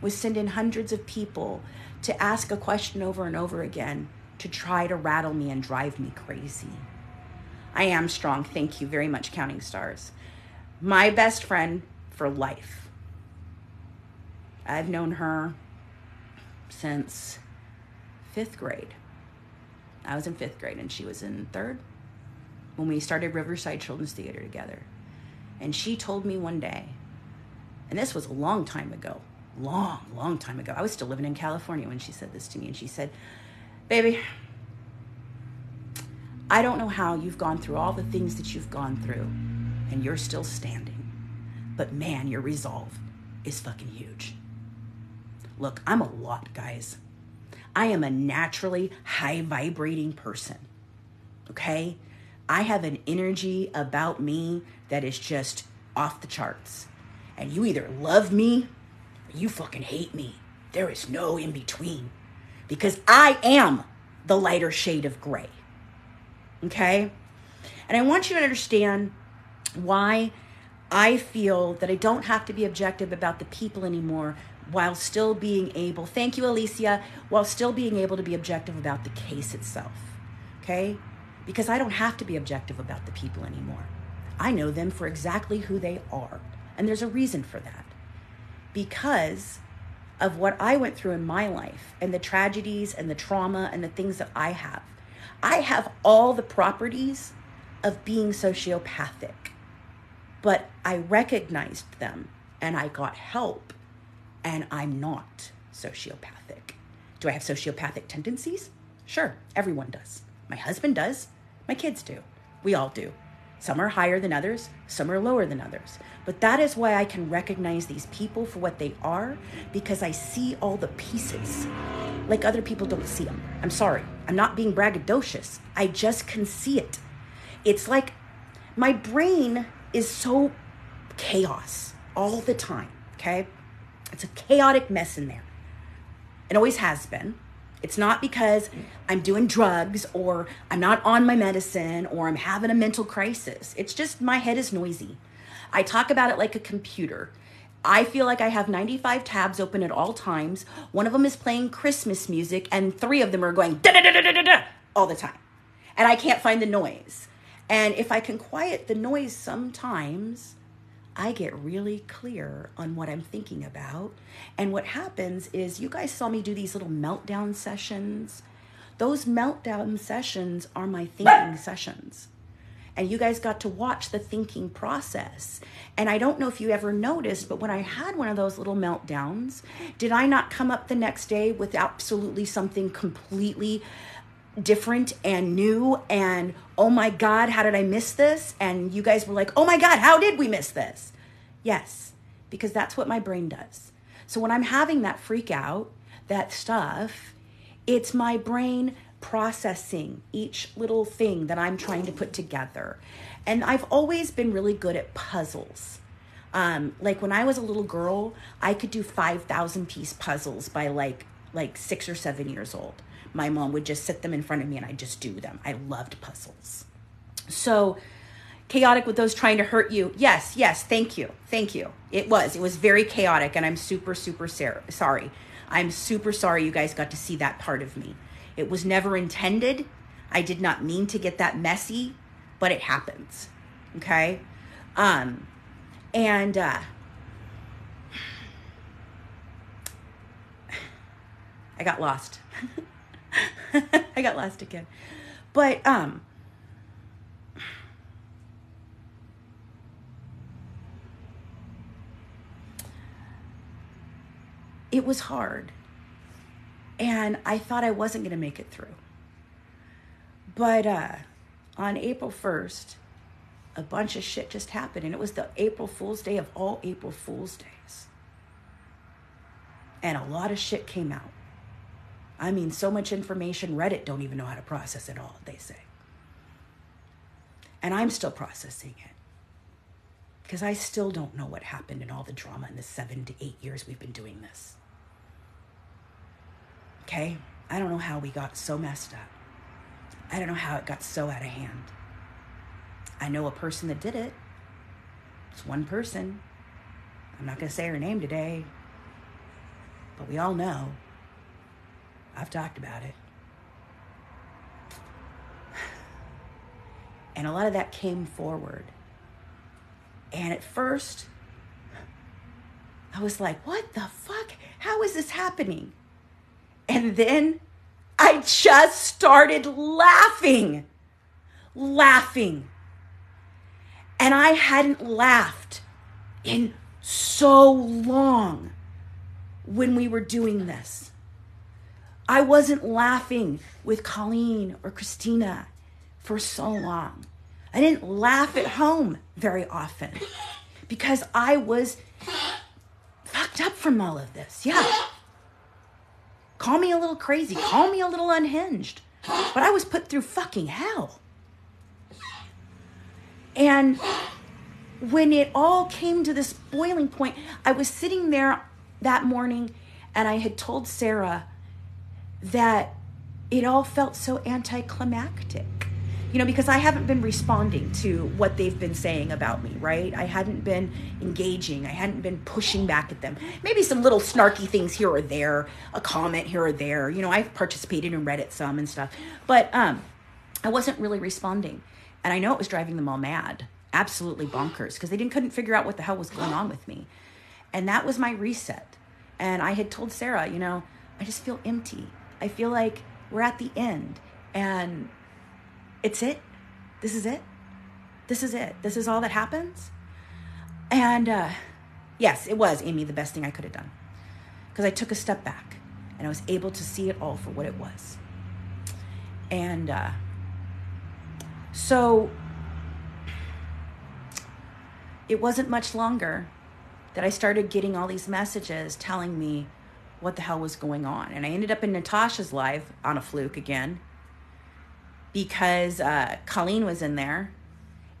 Was send in hundreds of people to ask a question over and over again to try to rattle me and drive me crazy. I am strong. Thank you very much, Counting Stars. My best friend for life. I've known her since 5th grade. I was in 5th grade and she was in 3rd when we started Riverside Children's Theater together. And she told me one day, and this was a long time ago, long time ago. I was still living in California when she said this to me. And she said, baby, I don't know how you've gone through all the things that you've gone through and you're still standing, but man, your resolve is fucking huge. Look, I'm a lot, guys. I am a naturally high vibrating person, okay? I have an energy about me that is just off the charts. And you either love me you fucking hate me. There is no in between, because I am the lighter shade of gray. Okay? And I want you to understand why I feel that I don't have to be objective about the people anymore while still being able, thank you, Alicia, while still being able to be objective about the case itself. Okay? Because I don't have to be objective about the people anymore. I know them for exactly who they are. And there's a reason for that. Because of what I went through in my life and the tragedies and the trauma and the things that I have. I have all the properties of being sociopathic, but I recognized them and I got help, and I'm not sociopathic. Do I have sociopathic tendencies? Sure, everyone does. My husband does, my kids do, we all do. Some are higher than others, some are lower than others. But that is why I can recognize these people for what they are, because I see all the pieces like other people don't see them. I'm sorry, I'm not being braggadocious. I just can see it. It's like my brain is so chaos all the time, okay? It's a chaotic mess in there. It always has been. It's not because I'm doing drugs or I'm not on my medicine or I'm having a mental crisis. It's just my head is noisy. I talk about it like a computer. I feel like I have 95 tabs open at all times. One of them is playing Christmas music and three of them are going da da da da da da all the time. And I can't find the noise. And if I can quiet the noise sometimes, I get really clear on what I'm thinking about. And what happens is, you guys saw me do these little meltdown sessions. Those meltdown sessions are my thinking sessions. And you guys got to watch the thinking process. And I don't know if you ever noticed, but when I had one of those little meltdowns, did I not come up the next day with absolutely something completely different and new, and oh my God, how did I miss this? And you guys were like, oh my God, how did we miss this? Yes, because that's what my brain does. So when I'm having that freak out, that stuff, it's my brain processing each little thing that I'm trying to put together. And I've always been really good at puzzles. Like when I was a little girl, I could do 5,000 piece puzzles by like 6 or 7 years old. My mom would just sit them in front of me and I just do them. I loved puzzles. So chaotic with those trying to hurt you. Yes, yes, thank you. Thank you. It was very chaotic, and I'm super sorry. I'm super sorry you guys got to see that part of me. It was never intended. I did not mean to get that messy, but it happens. Okay? I got lost. I got lost again. But it was hard. And I thought I wasn't going to make it through. But on April 1st, a bunch of shit just happened. And it was the April Fool's Day of all April Fool's days. And a lot of shit came out. I mean, so much information, Reddit don't even know how to process it all, they say. And I'm still processing it, because I still don't know what happened in all the drama in the 7 to 8 years we've been doing this. Okay? I don't know how we got so messed up. I don't know how it got so out of hand. I know a person that did it. It's one person. I'm not going to say her name today, but we all know. I've talked about it. And a lot of that came forward. And at first, I was like, what the fuck? How is this happening? And then I just started laughing. And I hadn't laughed in so long when we were doing this. I wasn't laughing with Colleen or Christina for so long. I didn't laugh at home very often because I was fucked up from all of this. Yeah. Call me a little crazy. Call me a little unhinged. But I was put through fucking hell. And when it all came to this boiling point, I was sitting there that morning, and I had told Sarah that it all felt so anticlimactic, you know, because I haven't been responding to what they've been saying about me, right? I hadn't been engaging. I hadn't been pushing back at them. Maybe some little snarky things here or there, a comment here or there. You know, I've participated in Reddit some and stuff, but I wasn't really responding. And I know it was driving them all mad, absolutely bonkers, because they couldn't figure out what the hell was going on with me. And that was my reset. And I had told Sarah, you know, I just feel empty. I feel like we're at the end, and it's it. This is it. This is it. This is all that happens. And yes, it was, Amy, the best thing I could have done, because I took a step back and I was able to see it all for what it was. And so it wasn't much longer that I started getting all these messages telling me what the hell was going on. And I ended up in Natasha's live on a fluke again, because Colleen was in there,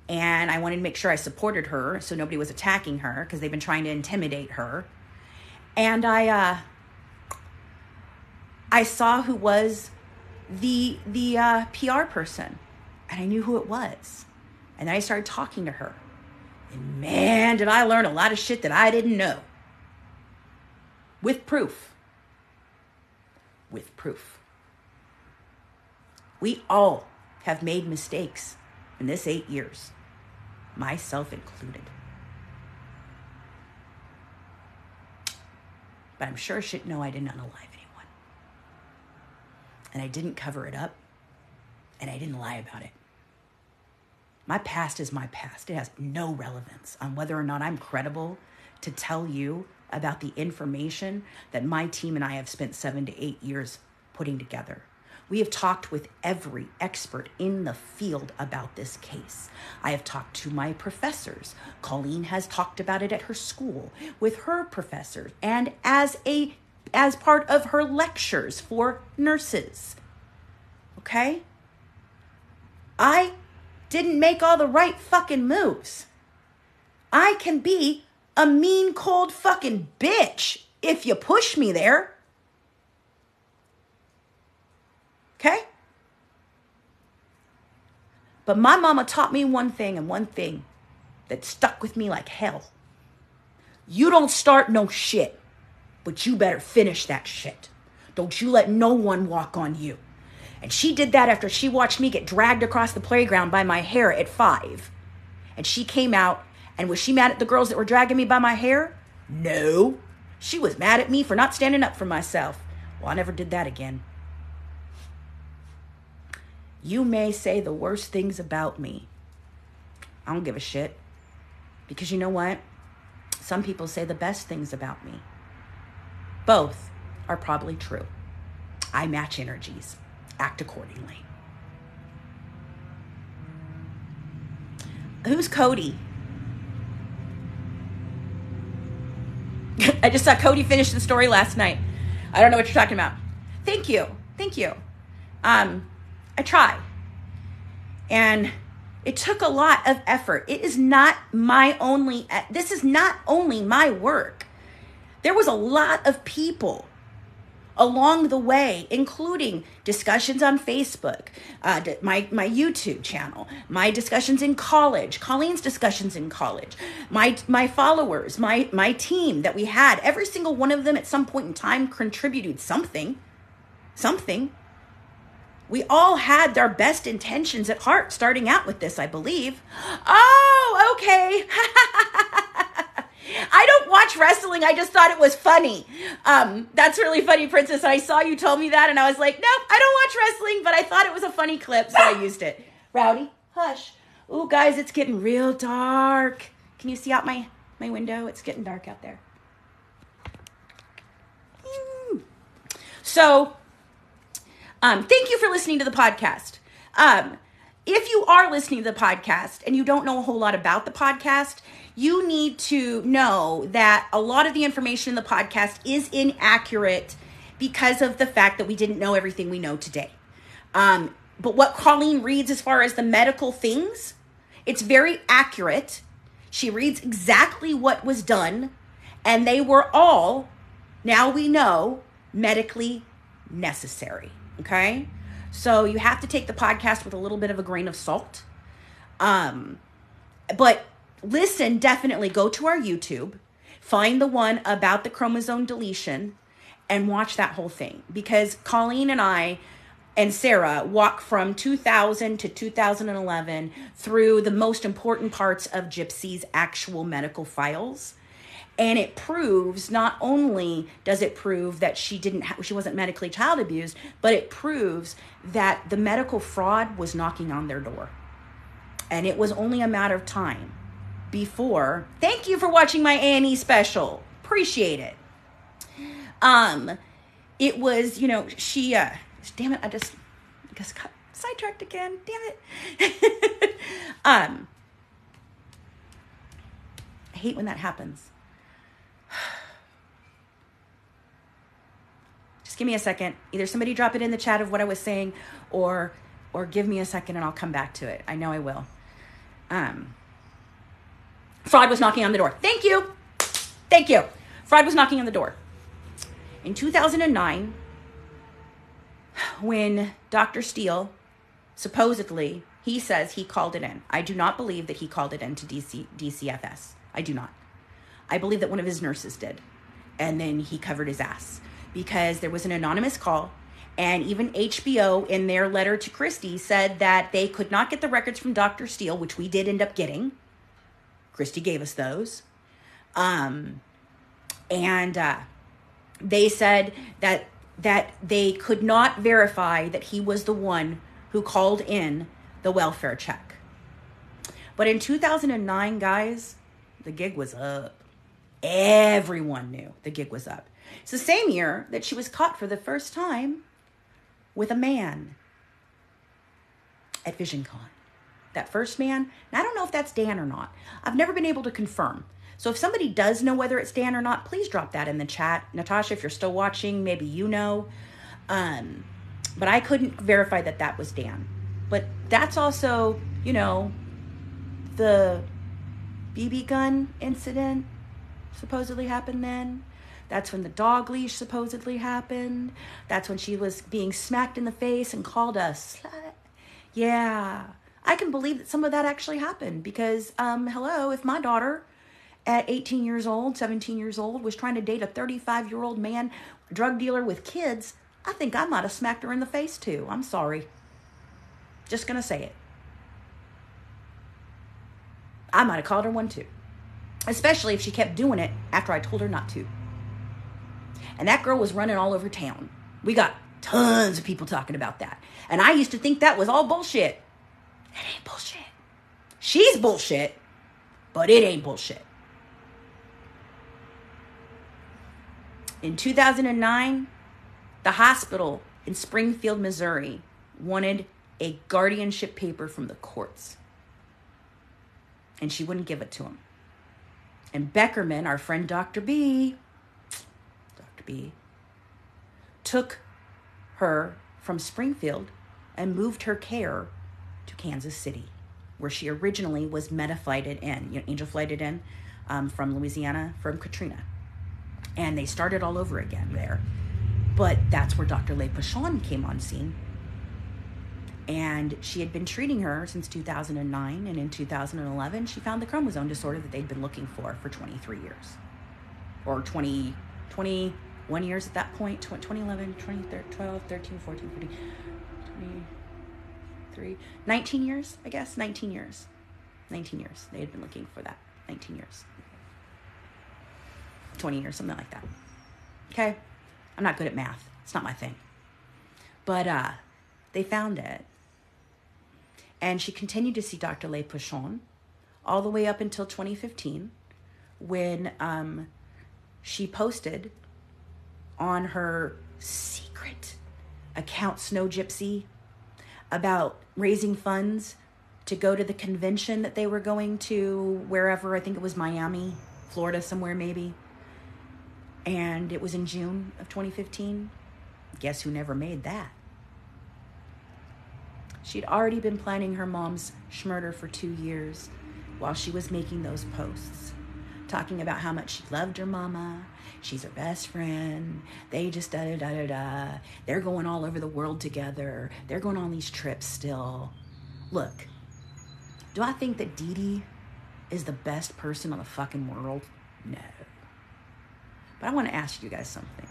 and I wanted to make sure I supported her so nobody was attacking her, because they've been trying to intimidate her. And I saw who was the PR person, and I knew who it was. And then I started talking to her. And man, did I learn a lot of shit that I didn't know. With proof. With proof. We all have made mistakes in this 8 years, myself included. But I'm sure shit no, I didn't unalive anyone. And I didn't cover it up. And I didn't lie about it. My past is my past. It has no relevance on whether or not I'm credible to tell you about the information that my team and I have spent 7 to 8 years putting together. We have talked with every expert in the field about this case. I have talked to my professors. Colleen has talked about it at her school with her professors and as part of her lectures for nurses. Okay? I didn't make all the right fucking moves. I can be a mean, cold fucking bitch if you push me there. Okay? But my mama taught me one thing, and one thing that stuck with me like hell. You don't start no shit, but you better finish that shit. Don't you let no one walk on you. And she did that after she watched me get dragged across the playground by my hair at 5. And she came out, and was she mad at the girls that were dragging me by my hair? No. She was mad at me for not standing up for myself. Well, I never did that again. You may say the worst things about me. I don't give a shit. Because you know what? Some people say the best things about me. Both are probably true. I match energies. Act accordingly. Who's Cody? I just saw Cody finish the story last night. I don't know what you're talking about. Thank you. Thank you. I try. And it took a lot of effort. It is not my only, this is not only my work. There was a lot of people along the way, including discussions on Facebook, my YouTube channel, my discussions in college, Colleen's discussions in college, my followers, my team that we had. Every single one of them at some point in time contributed something. We all had our best intentions at heart, starting out with this, I believe. Oh, okay. I don't watch wrestling. I just thought it was funny. That's really funny, Princess. I saw you told me that, and I was like, nope, I don't watch wrestling, but I thought it was a funny clip, so I used it. Rowdy, hush. Ooh, guys, it's getting real dark. Can you see out my window? It's getting dark out there. So... thank you for listening to the podcast. If you are listening to the podcast and you don't know a whole lot about the podcast, you need to know that a lot of the information in the podcast is inaccurate because of the fact that we didn't know everything we know today. But what Colleen reads as far as the medical things, it's very accurate. She reads exactly what was done, and they were all now we know, medically necessary, okay? So you have to take the podcast with a little bit of a grain of salt. But listen, definitely go to our YouTube, find the one about the chromosome deletion, and watch that whole thing. Because Colleen and I and Sarah walk from 2000 to 2011 through the most important parts of Gypsy's actual medical files. And it proves, not only does it prove that she wasn't medically child abused, but it proves that the medical fraud was knocking on their door. And it was only a matter of time before. Thank you for watching my A&E special. Appreciate it. It was, she, damn it. I just got sidetracked again. Damn it. I hate when that happens. Just give me a second. Either somebody drop it in the chat of what I was saying, or give me a second and I'll come back to it. I know I will. Fraud was knocking on the door. Thank you. Thank you. Fraud was knocking on the door. In 2009, when Dr. Steele, supposedly, he says he called it in. I do not believe that he called it in to DCFS. I do not. I believe that one of his nurses did. And then he covered his ass because there was an anonymous call. And even HBO in their letter to Christy said that they could not get the records from Dr. Steele, which we did end up getting. Christy gave us those. They said that they could not verify that he was the one who called in the welfare check. But in 2009, guys, the gig was up. Everyone knew the gig was up. It's the same year that she was caught for the first time with a man at VisionCon. That first man, and I don't know if that's Dan or not. I've never been able to confirm. So if somebody does know whether it's Dan or not, please drop that in the chat. Natasha, if you're still watching, maybe you know. But I couldn't verify that that was Dan. But that's also, the BB gun incident supposedly happened then. That's when the dog leash supposedly happened. That's when she was being smacked in the face and called a slut. Yeah. I can believe that some of that actually happened because, hello, if my daughter at 18 years old, 17 years old, was trying to date a 35-year-old man, drug dealer with kids, I think I might have smacked her in the face too. I'm sorry. Just going to say it. I might have called her one too, especially if she kept doing it after I told her not to. And that girl was running all over town. We got tons of people talking about that. And I used to think that was all bullshit. It ain't bullshit. She's bullshit, but it ain't bullshit. In 2009, the hospital in Springfield, Missouri, wanted a guardianship paper from the courts. And she wouldn't give it to him. And Beckerman, our friend Dr. B, took her from Springfield and moved her care to Kansas City, where she originally was meta-flighted in, angel flighted in from Louisiana, from Katrina. And they started all over again there. But that's where Dr. Lepichon came on scene. And she had been treating her since 2009. And in 2011, she found the chromosome disorder that they'd been looking for 23 years. Or 21 years at that point. 2011, 2012, 13, 14, 15, 23, 19 years, I guess. 19 years. 19 years. They had been looking for that. 19 years. 20 years, something like that. Okay? I'm not good at math. It's not my thing. But they found it. And she continued to see Dr. Lepichon all the way up until 2015 when she posted on her secret account, Snow Gypsy, about raising funds to go to the convention that they were going to wherever. I think it was Miami, Florida, somewhere maybe. And it was in June of 2015. Guess who never made that? She'd already been planning her mom's schmurder for 2 years while she was making those posts, talking about how much she loved her mama she's her best friend. They just da-da-da-da-da. They're going all over the world together. They're going on these trips still. Look, do I think that Dee Dee is the best person on the fucking world? No. But I want to ask you guys something.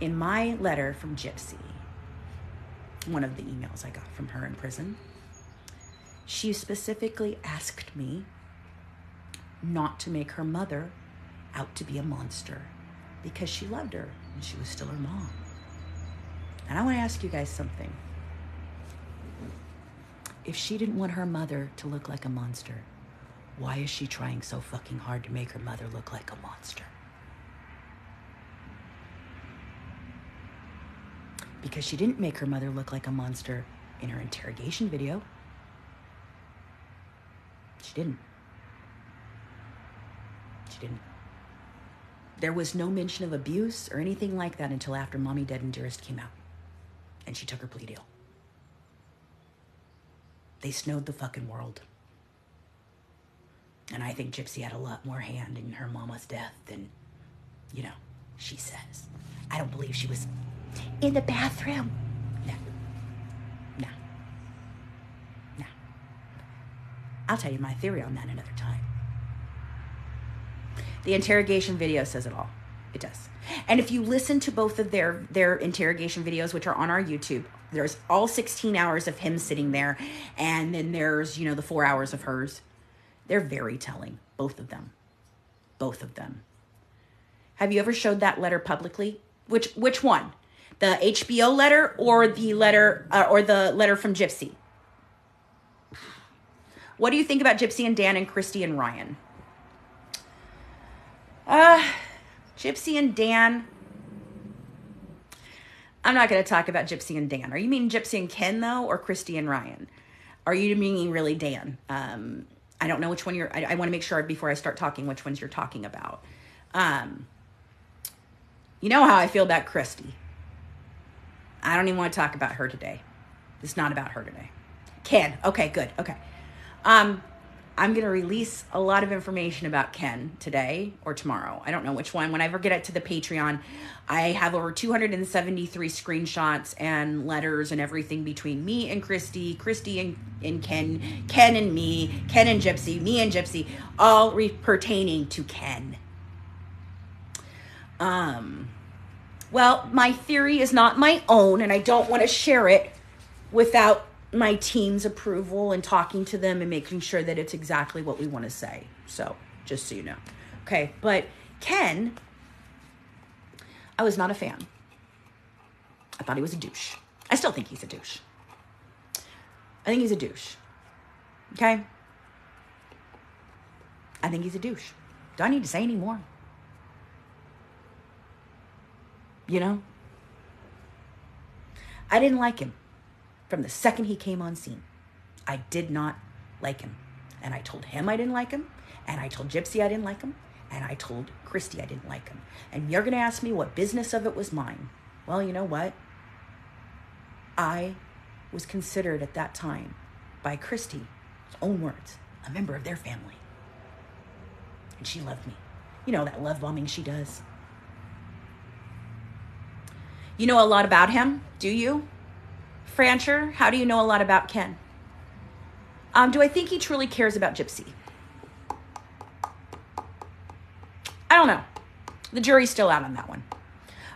In my letter from Gypsy, one of the emails I got from her in prison, she specifically asked me not to make her mother out to be a monster because she loved her and she was still her mom. And I want to ask you guys something. If she didn't want her mother to look like a monster, why is she trying so fucking hard to make her mother look like a monster? Because she didn't make her mother look like a monster in her interrogation video. She didn't. She didn't. There was no mention of abuse or anything like that until after Mommy Dead and Dearest came out. And she took her plea deal. They snowed the fucking world. And I think Gypsy had a lot more hand in her mama's death than, you know, she says. I don't believe she was in the bathroom. No. I'll tell you my theory on that another time. The interrogation video says it all. It does. And if you listen to both of their interrogation videos, which are on our YouTube, there's all 16 hours of him sitting there. And then there's, you know, the 4 hours of hers. They're very telling. Both of them. Both of them. Have you ever showed that letter publicly? Which one? The HBO letter or the letter from Gypsy? What do you think about Gypsy and Dan and Christy and Ryan? Gypsy and Dan. I'm not going to talk about Gypsy and Dan. Are you meaning Gypsy and Ken, though, or Christy and Ryan? Are you meaning really Dan? I don't know which one you're... I want to make sure before I start talking which ones you're talking about. You know how I feel about Christy. I don't even want to talk about her today. It's not about her today. Ken. Okay, good. Okay. I'm going to release a lot of information about Ken today or tomorrow. I don't know which one. Whenever I get it to the Patreon, I have over 273 screenshots and letters and everything between me and Christy, Christy and Ken, Ken and me, Ken and Gypsy, me and Gypsy, all pertaining to Ken. Well, my theory is not my own, and I don't want to share it without my team's approval and talking to them and making sure that it's exactly what we want to say. So just so you know. Okay. But Ken, I was not a fan. I thought he was a douche. I still think he's a douche. I think he's a douche. Okay. I think he's a douche. Do I need to say any more? You know? I didn't like him. From the second he came on scene, I did not like him. And I told him I didn't like him. And I told Gypsy I didn't like him. And I told Christy I didn't like him. And you're going to ask me what business of it was mine. Well, you know what? I was considered at that time, by Christy's own words, a member of their family. And she loved me. You know that love bombing she does. You know a lot about him, do you? Francher, how do you know a lot about Ken? Do I think he truly cares about Gypsy? I don't know. The jury's still out on that one.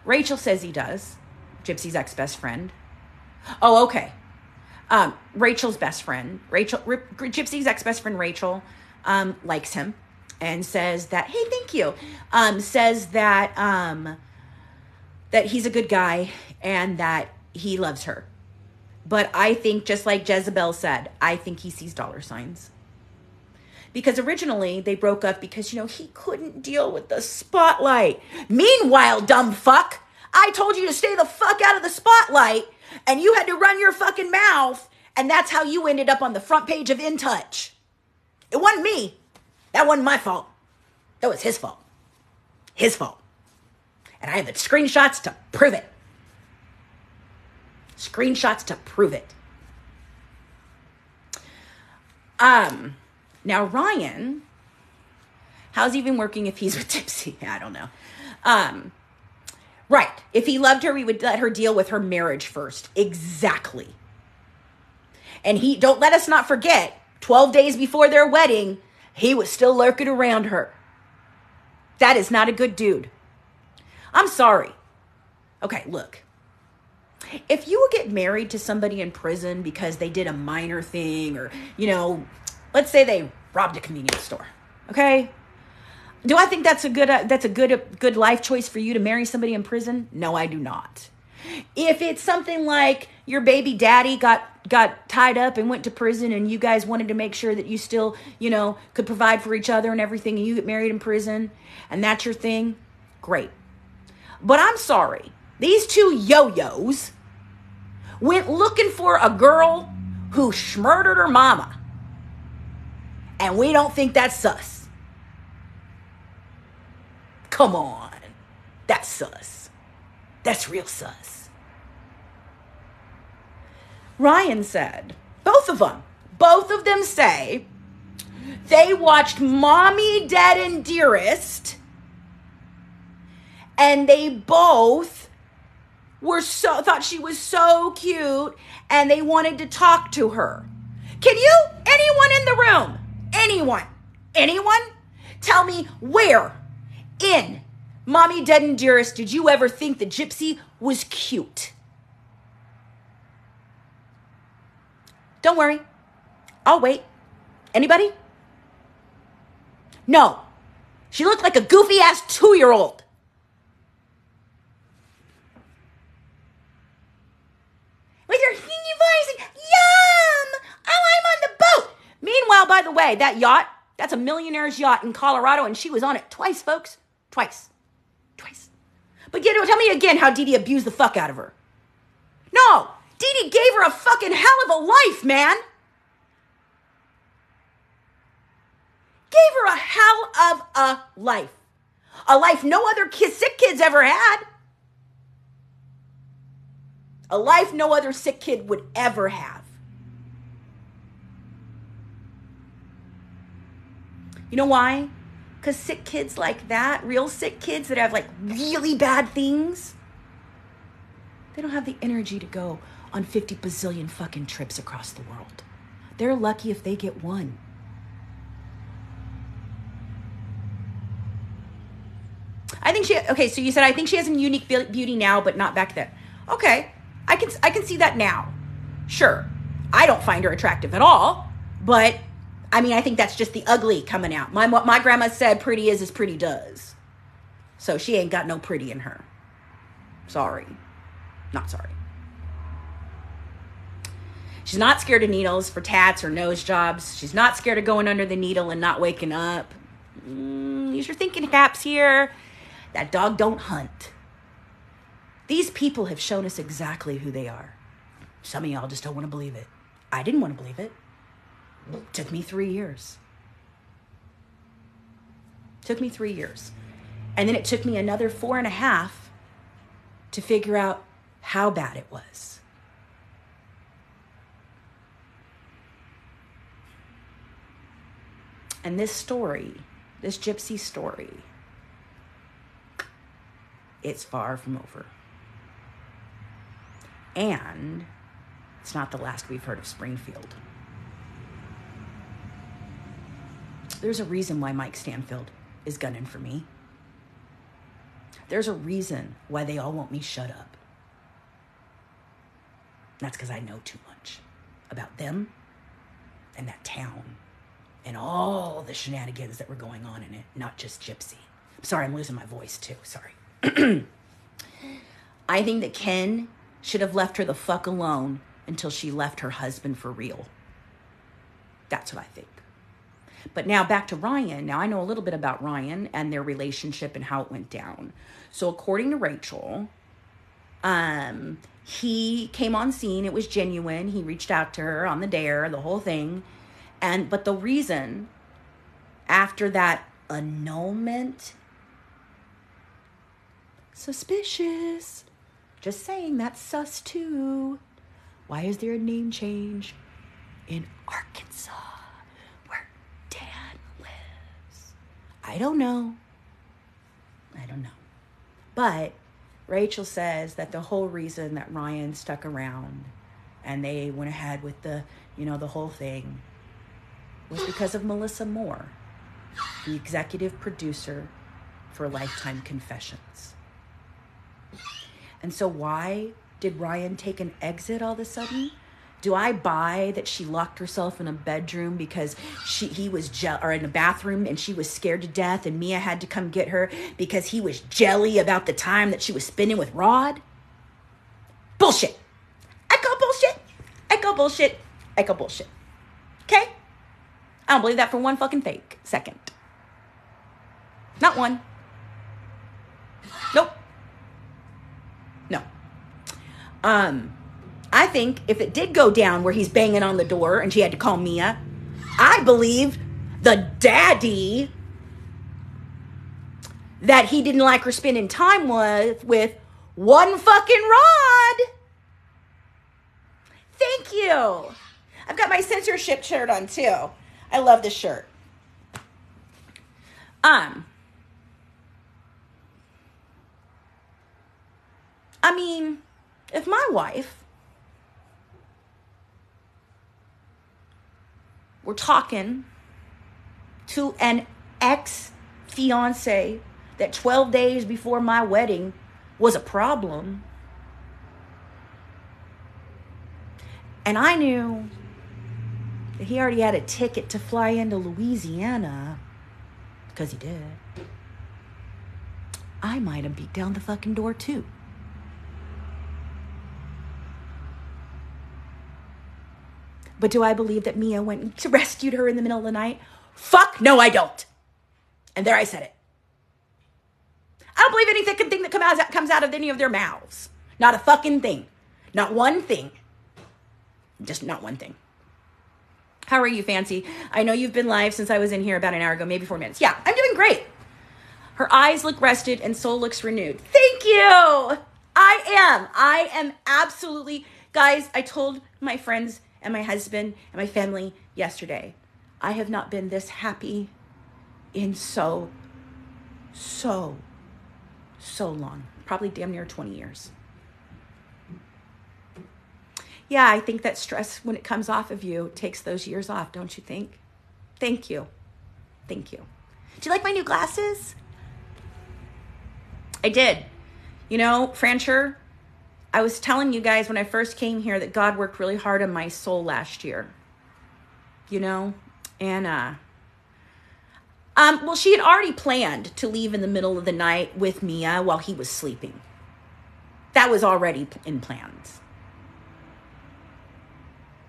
Rachel says he does. Gypsy's ex-best friend. Oh, okay. Rachel's best friend. Gypsy's ex-best friend Rachel likes him and says that, hey, thank you. Says that, that he's a good guy and that he loves her. But I think, just like Jezebel said, I think he sees dollar signs. Because originally they broke up because, you know, he couldn't deal with the spotlight. Meanwhile, dumb fuck, I told you to stay the fuck out of the spotlight and you had to run your fucking mouth. And that's how you ended up on the front page of In Touch. It wasn't me. That wasn't my fault. That was his fault. His fault. And I have the screenshots to prove it. Screenshots to prove it. Now Ryan How's he even working if he's with Gypsy? I don't know. Right. If he loved her, he would let her deal with her marriage first. Exactly. And he, don't let us not forget, 12 days before their wedding, he was still lurking around her. That is not a good dude. I'm sorry. Okay, look. If you will get married to somebody in prison because they did a minor thing or, you know, let's say they robbed a convenience store, okay? Do I think that's a good life choice for you to marry somebody in prison? No, I do not. If it's something like your baby daddy got tied up and went to prison and you guys wanted to make sure that you still, you know, could provide for each other and everything and you get married in prison and that's your thing, great. But I'm sorry. These two yo-yos went looking for a girl who shmurdered her mama. And we don't think that's sus. Come on. That's sus. That's real sus. Ryan said, both of them say they watched Mommy Dead and Dearest and they both thought she was so cute and they wanted to talk to her. Can you, anyone in the room, anyone tell me where in Mommy Dead and Dearest did you ever think the Gypsy was cute? Don't worry, I'll wait. Anybody? No, she looked like a goofy ass 2-year-old. With her singing voice and yum! Oh, I'm on the boat! Meanwhile, by the way, that yacht, that's a millionaire's yacht in Colorado, and she was on it twice, folks. Twice. But you know, tell me again how Dee Dee abused the fuck out of her. No! Dee Dee gave her a fucking hell of a life, man! Gave her a hell of a life. A life no other sick kids ever had. A life no other sick kid would ever have. You know why? Because sick kids like that, real sick kids that have like really bad things, they don't have the energy to go on 50 bazillion fucking trips across the world. They're lucky if they get one. So you said, I think she has some unique beauty now, but not back then. Okay. I can see that now. Sure. I don't find her attractive at all, but I mean, I think that's just the ugly coming out. My grandma said pretty is as pretty does. So she ain't got no pretty in her. Sorry. Not sorry. She's not scared of needles for tats or nose jobs. She's not scared of going under the needle and not waking up. Use your thinking caps here. That dog don't hunt. These people have shown us exactly who they are. Some of y'all just don't want to believe it. I didn't want to believe it. Took me 3 years. And then it took me another 4.5 to figure out how bad it was. And this story, this Gypsy story, it's far from over. And it's not the last we've heard of Springfield. There's a reason why Mike Stanfield is gunning for me. There's a reason why they all want me shut up. That's because I know too much about them and that town and all the shenanigans that were going on in it, not just Gypsy. I'm sorry, I'm losing my voice too. Sorry. I think that Ken should have left her the fuck alone until she left her husband for real. That's what I think. But now back to Ryan. Now I know a little bit about Ryan and their relationship and how it went down. So according to Rachel, he came on scene. It was genuine. He reached out to her on the dare, the whole thing. But the reason after that annulment, suspicious. Just saying, that's sus too. Why is there a name change in Arkansas where Dan lives? I don't know. But Rachel says that the whole reason that Ryan stuck around and they went ahead with the whole thing was because of Melissa Moore, the executive producer for Lifetime Confessions. And so why did Ryan take an exit all of a sudden? Do I buy that she locked herself in a bedroom because he was or in a bathroom and she was scared to death and Mia had to come get her because he was jelly about the time that she was spending with Rod? Bullshit. I call bullshit. Okay? I don't believe that for one fucking fake second. Not one. Nope. No. I think if it did go down where he's banging on the door and she had to call Mia, I believe the daddy that he didn't like her spending time with one fucking Rod. Thank you. I've got my censorship shirt on too. I love this shirt. I mean, if my wife we're talking to an ex-fiance that 12 days before my wedding was a problem. And I knew that he already had a ticket to fly into Louisiana, because he did. I might have beat down the fucking door too. But do I believe that Mia went to rescue her in the middle of the night? Fuck no, I don't. And there I said it. I don't believe anything that comes out of any of their mouths. Not a fucking thing. Not one thing. Just not one thing. How are you, Fancy? I know you've been live since I was in here about an hour ago, maybe 4 minutes. Yeah, I'm doing great. Her eyes look rested and soul looks renewed. Thank you. I am absolutely, guys, I told my friends and my husband and my family yesterday, I have not been this happy in so long. Probably damn near 20 years. Yeah, I think that stress, when it comes off of you, takes those years off, don't you think? Thank you. Do you like my new glasses? I did. You know, Francher, I was telling you guys when I first came here that God worked really hard on my soul last year, you know, and well, she had already planned to leave in the middle of the night with Mia while he was sleeping. That was already in plans.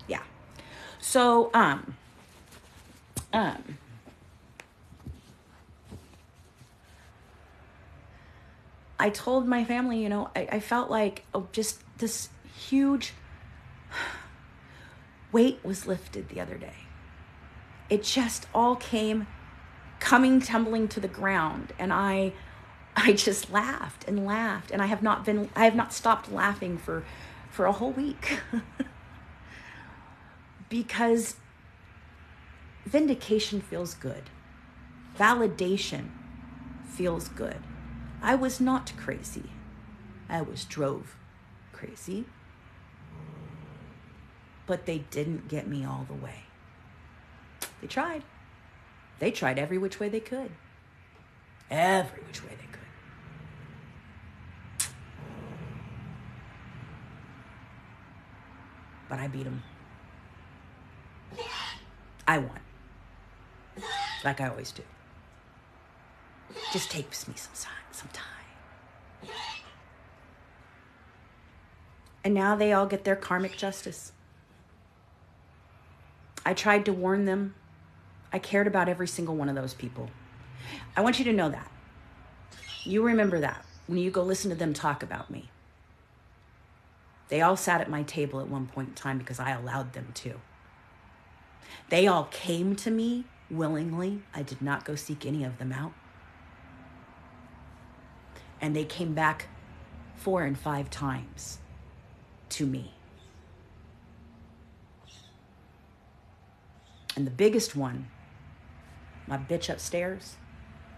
Yeah. So, I told my family, you know, I felt like just this huge weight was lifted the other day. It just all came tumbling to the ground. And I just laughed and laughed. And I have not stopped laughing for a whole week. Because vindication feels good. Validation feels good. I was not crazy. I was drove crazy. But they didn't get me all the way. They tried. They tried every which way they could. Every which way they could. But I beat them. I won. Like I always do. Just takes me some time. And now they all get their karmic justice. I tried to warn them. I cared about every single one of those people. I want you to know that. You remember that when you go listen to them talk about me. They all sat at my table at one point in time because I allowed them to. They all came to me willingly. I did not go seek any of them out. And they came back 4 and 5 times to me. And the biggest one, my bitch upstairs,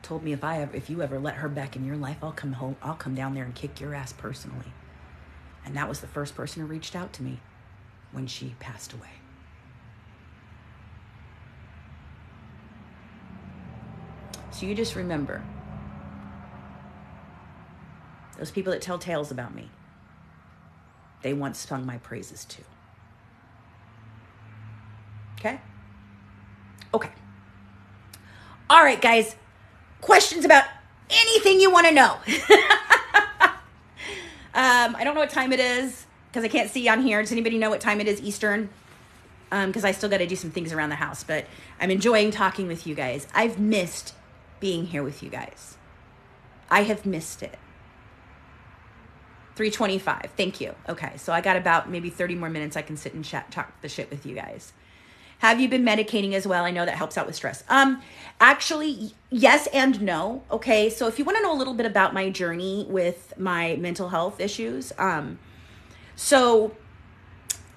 told me if you ever let her back in your life, I'll come down there and kick your ass personally. And that was the first person who reached out to me when she passed away. So you just remember, those people that tell tales about me, they once sung my praises too. Okay? Okay. All right, guys. Questions about anything you want to know. I don't know what time it is because I can't see on here. Does anybody know what time it is Eastern? Because I still got to do some things around the house, but I'm enjoying talking with you guys. I've missed being here with you guys. I have missed it. 3:25. Thank you. Okay, so I got about maybe 30 more minutes I can sit and chat, talk the shit with you guys. Have you been medicating as well? I know that helps out with stress. Actually, yes and no. Okay, so if you want to know a little bit about my journey with my mental health issues, so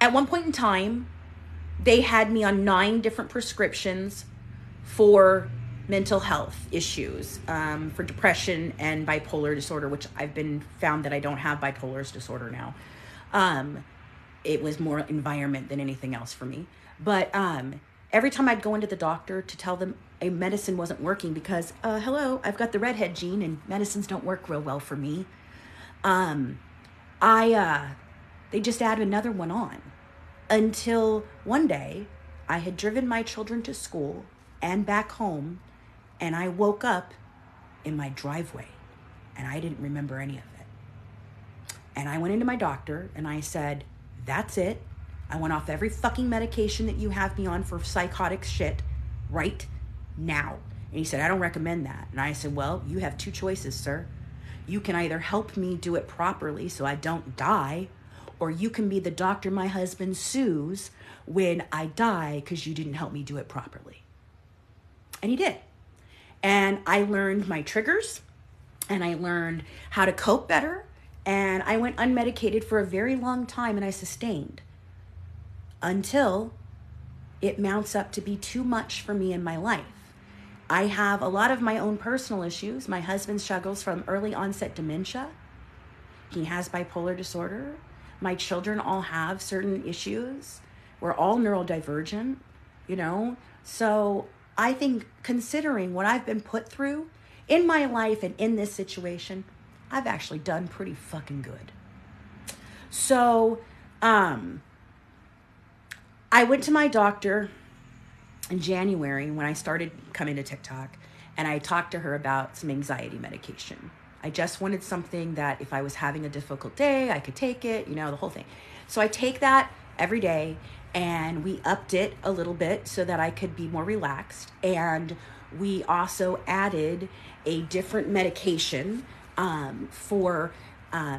at one point in time, they had me on 9 different prescriptions for mental health issues, for depression and bipolar disorder, which I've been found that I don't have bipolar disorder now. It was more environment than anything else for me. But every time I'd go into the doctor to tell them a medicine wasn't working because, hello, I've got the redhead gene and medicines don't work real well for me. They just add another one on until one day I had driven my children to school and back home and I woke up in my driveway and I didn't remember any of it. And I went into my doctor and I said, that's it. I went off every fucking medication that you have me on for psychotic shit right now. And he said, I don't recommend that. And I said, well, you have 2 choices, sir. You can either help me do it properly so I don't die, or you can be the doctor my husband sues when I die because you didn't help me do it properly. And he did. And I learned my triggers, and I learned how to cope better, and I went unmedicated for a very long time, and I sustained. Until it mounts up to be too much for me in my life. I have a lot of my own personal issues. My husband struggles from early onset dementia. He has bipolar disorder. My children all have certain issues. We're all neurodivergent, you know? So I think considering what I've been put through in my life and in this situation, I've actually done pretty fucking good. So, I went to my doctor in January when I started coming to TikTok, and I talked to her about some anxiety medication. I just wanted something that if I was having a difficult day, I could take it, you know, the whole thing. So I take that every day, and we upped it a little bit so that I could be more relaxed. And we also added a different medication for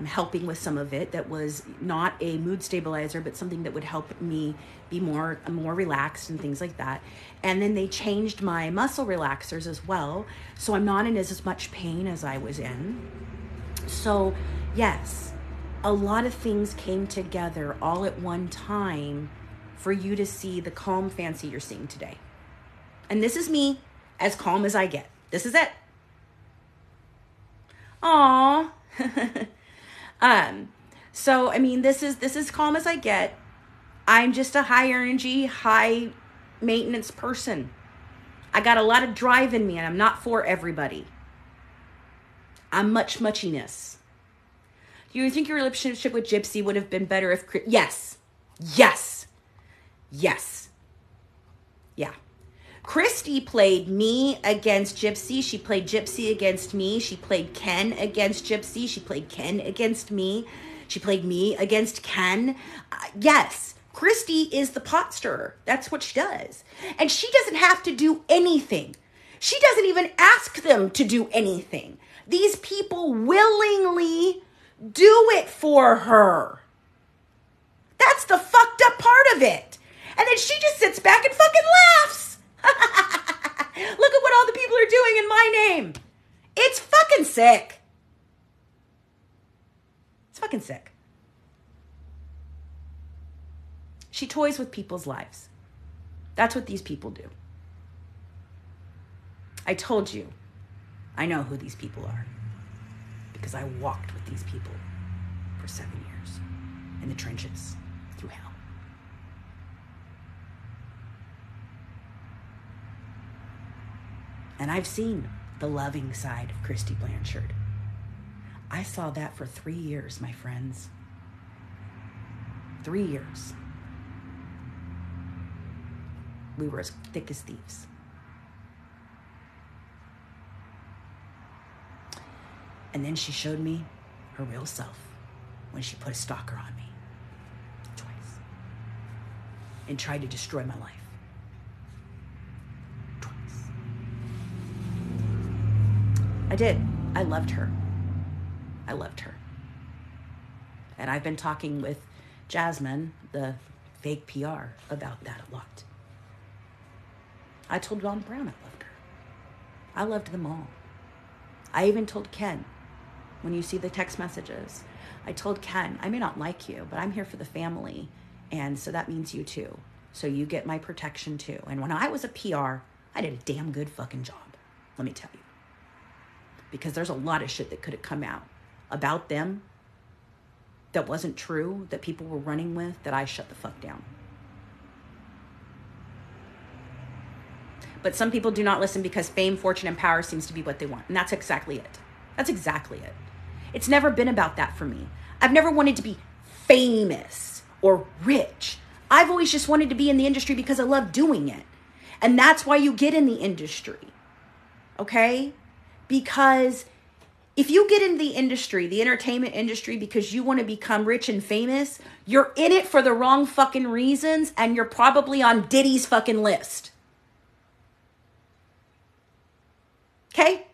helping with some of it that was not a mood stabilizer, but something that would help me be more relaxed and things like that. And then they changed my muscle relaxers as well. So I'm not in as much pain as I was in. So yes, a lot of things came together all at one time for you to see the calm Fancy you're seeing today. And this is me as calm as I get. This is it. Aww. So, I mean, this is calm as I get. I'm just a high energy, high maintenance person. I got a lot of drive in me and I'm not for everybody. I'm muchiness. Do you think your relationship with Gypsy would have been better if... Yes. Yeah. Christy played me against Gypsy. She played Gypsy against me. She played Ken against Gypsy. She played Ken against me. She played me against Ken. Yes, Christy is the pot stirrer. That's what she does. And she doesn't have to do anything. She doesn't even ask them to do anything. These people willingly do it for her. That's the fucked up part of it. And then she just sits back and fucking laughs. Look at what all the people are doing in my name. It's fucking sick. It's fucking sick. She toys with people's lives. That's what these people do. I told you, I know who these people are because I walked with these people for 7 years in the trenches through hell. And I've seen the loving side of Christy Blanchard. I saw that for 3 years, my friends. 3 years. We were as thick as thieves. And then she showed me her real self when she put a stalker on me twice and tried to destroy my life. I did. I loved her. I loved her. And I've been talking with Jasmine, the fake PR, about that a lot. I told Ron Brown I loved her. I loved them all. I even told Ken, when you see the text messages, I told Ken, I may not like you, but I'm here for the family. And so that means you too. So you get my protection too. And when I was a PR, I did a damn good fucking job. Let me tell you. Because there's a lot of shit that could have come out about them that wasn't true, that people were running with, that I shut the fuck down. But some people do not listen because fame, fortune, and power seems to be what they want. And that's exactly it. That's exactly it. It's never been about that for me. I've never wanted to be famous or rich. I've always just wanted to be in the industry because I love doing it. And that's why you get in the industry. Okay? Because if you get in the industry, the entertainment industry, because you want to become rich and famous, you're in it for the wrong fucking reasons, and you're probably on Diddy's fucking list. Okay?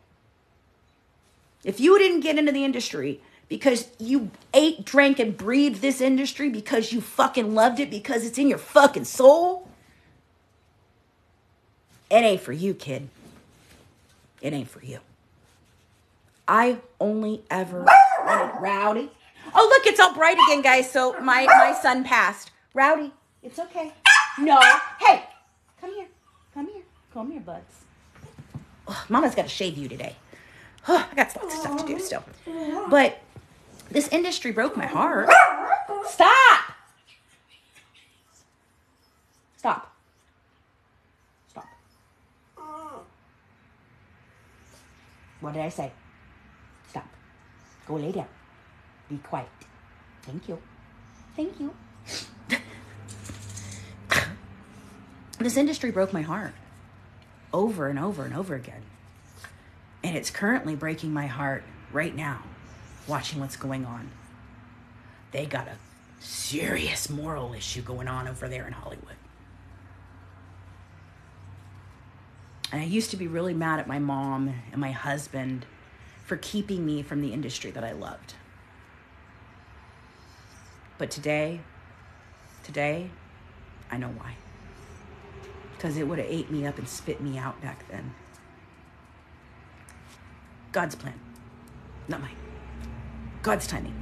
If you didn't get into the industry because you ate, drank, and breathed this industry because you fucking loved it, because it's in your fucking soul, it ain't for you, kid. It ain't for you. I only ever wanted Rowdy. Oh, look, it's all bright again, guys. So my son passed. Rowdy, it's okay. No. Hey, come here. Come here. Come here, buds. Oh, Mama's got to shave you today. Oh, I got lots of stuff to do still. But this industry broke my heart. Stop. Stop. Stop. What did I say? Go lay down. Be quiet. Thank you. Thank you. This industry broke my heart over and over and over again. And it's currently breaking my heart right now, watching what's going on. They got a serious moral issue going on over there in Hollywood. And I used to be really mad at my mom and my husband for keeping me from the industry that I loved. But today, I know why. Because it would have ate me up and spit me out back then. God's plan, not mine. God's timing,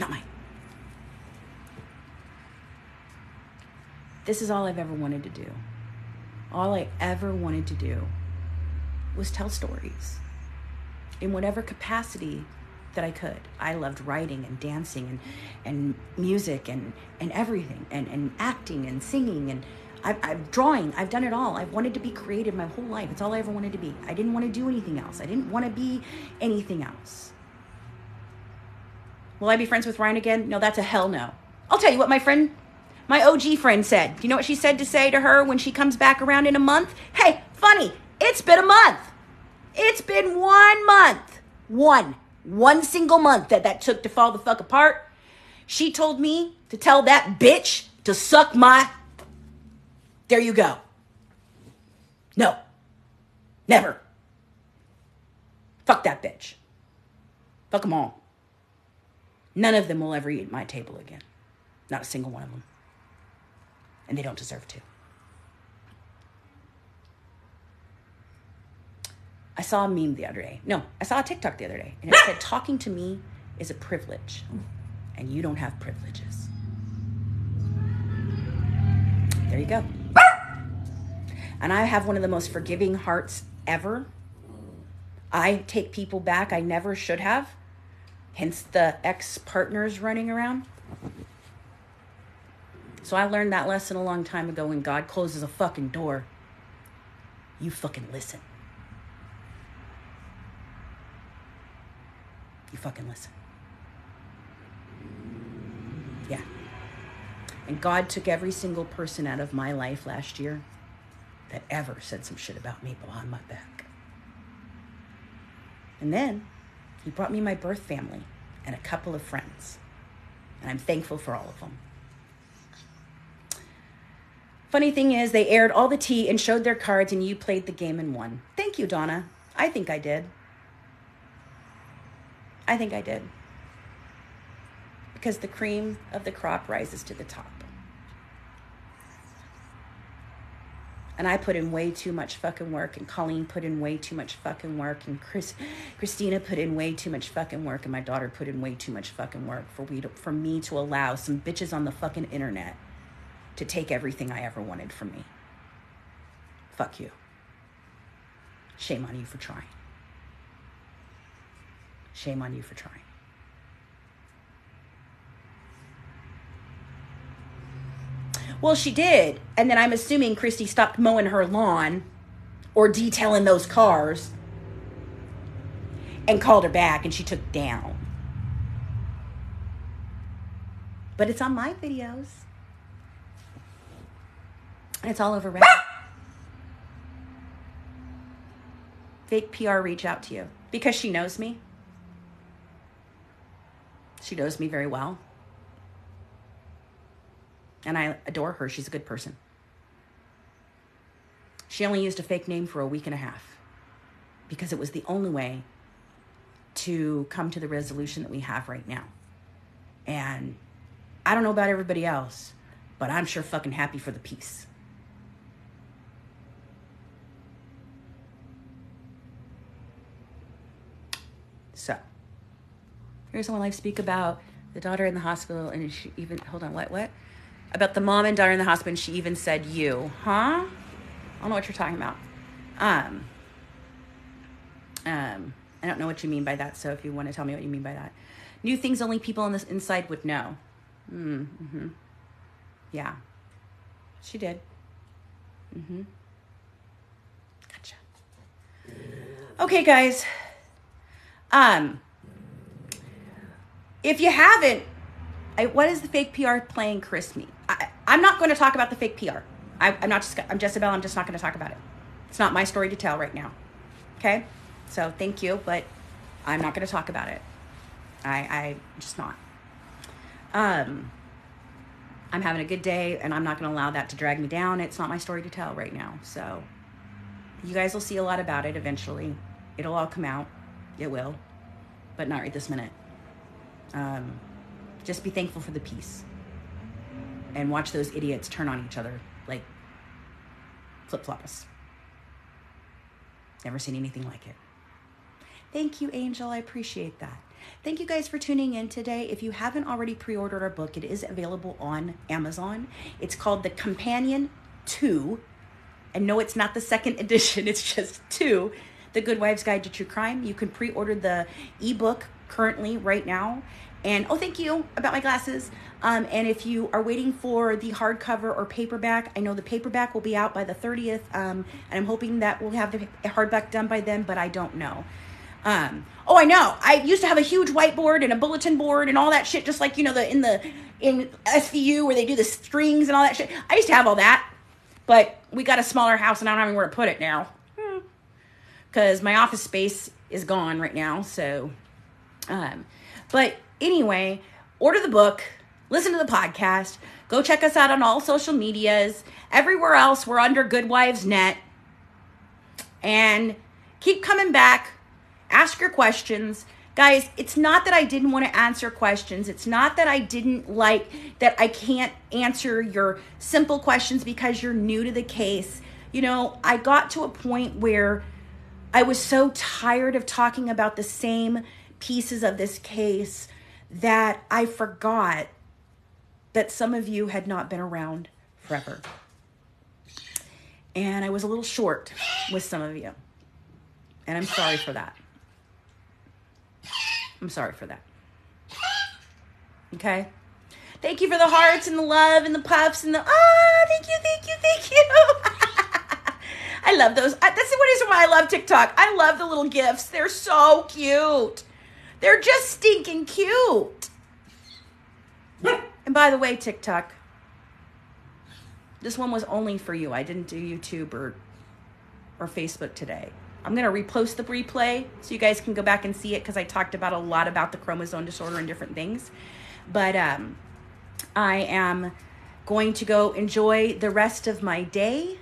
not mine. This is all I've ever wanted to do. All I ever wanted to do was tell stories. In whatever capacity that I could. I loved writing and dancing and music and everything and acting and singing and I'm drawing. I've done it all. I've wanted to be creative my whole life. It's all I ever wanted to be. I didn't want to do anything else. I didn't want to be anything else. Will I be friends with Ryan again? No, that's a hell no. I'll tell you what my friend, my OG friend said. Do you know what she said to say to her when she comes back around in a month? Hey, funny, it's been a month. It's been 1 month. One single month that took to fall the fuck apart. She told me to tell that bitch to suck my... There you go. No. Never. Fuck that bitch. Fuck them all. None of them will ever eat at my table again. Not a single one of them. And they don't deserve to. I saw a meme the other day. No, I saw a TikTok the other day. And it said, talking to me is a privilege. And you don't have privileges. There you go. And I have one of the most forgiving hearts ever. I take people back I never should have, hence the ex-partners running around. So I learned that lesson a long time ago. When God closes a fucking door, you fucking listen. You fucking listen. Yeah. And God took every single person out of my life last year that ever said some shit about me behind my back. And then he brought me my birth family and a couple of friends. And I'm thankful for all of them. Funny thing is, they aired all the tea and showed their cards, and you played the game and won. Thank you, Donna. I think I did. I think I did. Because the cream of the crop rises to the top. And I put in way too much fucking work, and Colleen put in way too much fucking work, and Christina put in way too much fucking work, and my daughter put in way too much fucking work for me to allow some bitches on the fucking internet to take everything I ever wanted from me. Fuck you. Shame on you for trying. Shame on you for trying. Well, she did. And then I'm assuming Christy stopped mowing her lawn or detailing those cars and called her back, and she took down. But it's on my videos. And it's all over Reddit. Fake PR reach out to you because she knows me. She knows me very well. And I adore her. She's a good person. She only used a fake name for a week and a half because it was the only way to come to the resolution that we have right now. And I don't know about everybody else, but I'm sure fucking happy for the peace. So, here's one I speak about the daughter in the hospital, and she even, hold on, what? About the mom and daughter in the hospital, and she even said, you, huh? I don't know what you're talking about. I don't know what you mean by that, so if you want to tell me what you mean by that. New things only people on this inside would know. Mm-hmm. Yeah. She did. Mm-hmm. Gotcha. Okay, guys. If you haven't, what is the fake PR playing Chris me? I'm not going to talk about the fake PR. I'm just not going to talk about it. It's not my story to tell right now. Okay? So thank you, but I'm not going to talk about it. I just not. I'm having a good day, and I'm not going to allow that to drag me down. It's not my story to tell right now. So you guys will see a lot about it eventually. It'll all come out. It will. But not right this minute. Just be thankful for the peace and watch those idiots turn on each other like flip-floppers. Never seen anything like it. Thank you, Angel. I appreciate that. Thank you guys for tuning in today. If you haven't already pre-ordered our book, it is available on Amazon. It's called The Companion 2. And no, it's not the second edition. It's just 2. The Good Wives Guide to True Crime. You can pre-order the ebook currently right now. And, oh, thank you about my glasses. And if you are waiting for the hardcover or paperback, I know the paperback will be out by the 30th. And I'm hoping that we'll have the hardback done by then, but I don't know. I know. I used to have a huge whiteboard and a bulletin board and all that shit, just like, you know, in SVU where they do the strings and all that shit. I used to have all that, but we got a smaller house and I don't have anywhere to put it now. Because my office space is gone right now, so. But anyway, order the book, listen to the podcast, go check us out on all social medias. Everywhere else, we're under Good Wives Net. And keep coming back. Ask your questions. Guys, it's not that I didn't want to answer questions. It's not that I didn't like that I can't answer your simple questions because you're new to the case. You know, I got to a point where I was so tired of talking about the same pieces of this case that I forgot that some of you had not been around forever. And I was a little short with some of you. And I'm sorry for that. I'm sorry for that. Okay? Thank you for the hearts and the love and the puffs and the, oh, thank you, thank you, thank you. I love those. That's the reason why I love TikTok. I love the little gifts. They're so cute. They're just stinking cute. And by the way, TikTok, this one was only for you. I didn't do YouTube or Facebook today. I'm going to repost the replay so you guys can go back and see it because I talked about a lot about the chromosome disorder and different things. But I am going to go enjoy the rest of my day,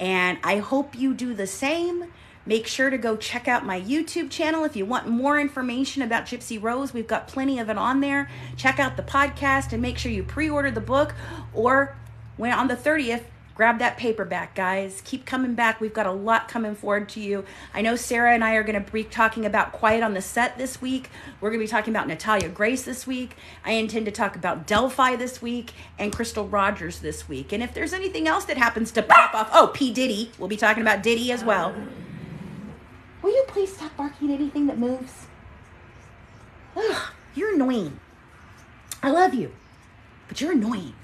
and I hope you do the same. Make sure to go check out my YouTube channel. If you want more information about Gypsy Rose, we've got plenty of it on there. Check out the podcast and make sure you pre-order the book, or when on the 30th, grab that paperback, guys. Keep coming back. We've got a lot coming forward to you. I know Sarah and I are going to be talking about Quiet on the Set this week. We're going to be talking about Natalia Grace this week. I intend to talk about Delphi this week and Crystal Rogers this week. And if there's anything else that happens to pop off, oh, P. Diddy. We'll be talking about Diddy as well. Will you please stop barking at anything that moves? Ugh, you're annoying. I love you, but you're annoying.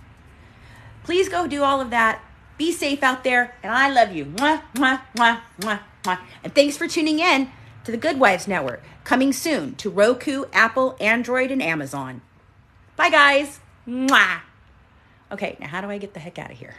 Please go do all of that. Be safe out there, and I love you. Mwah, mwah, mwah, mwah, mwah. And thanks for tuning in to the Good Wives Network, coming soon to Roku, Apple, Android, and Amazon. Bye, guys. Mwah. Okay, now how do I get the heck out of here?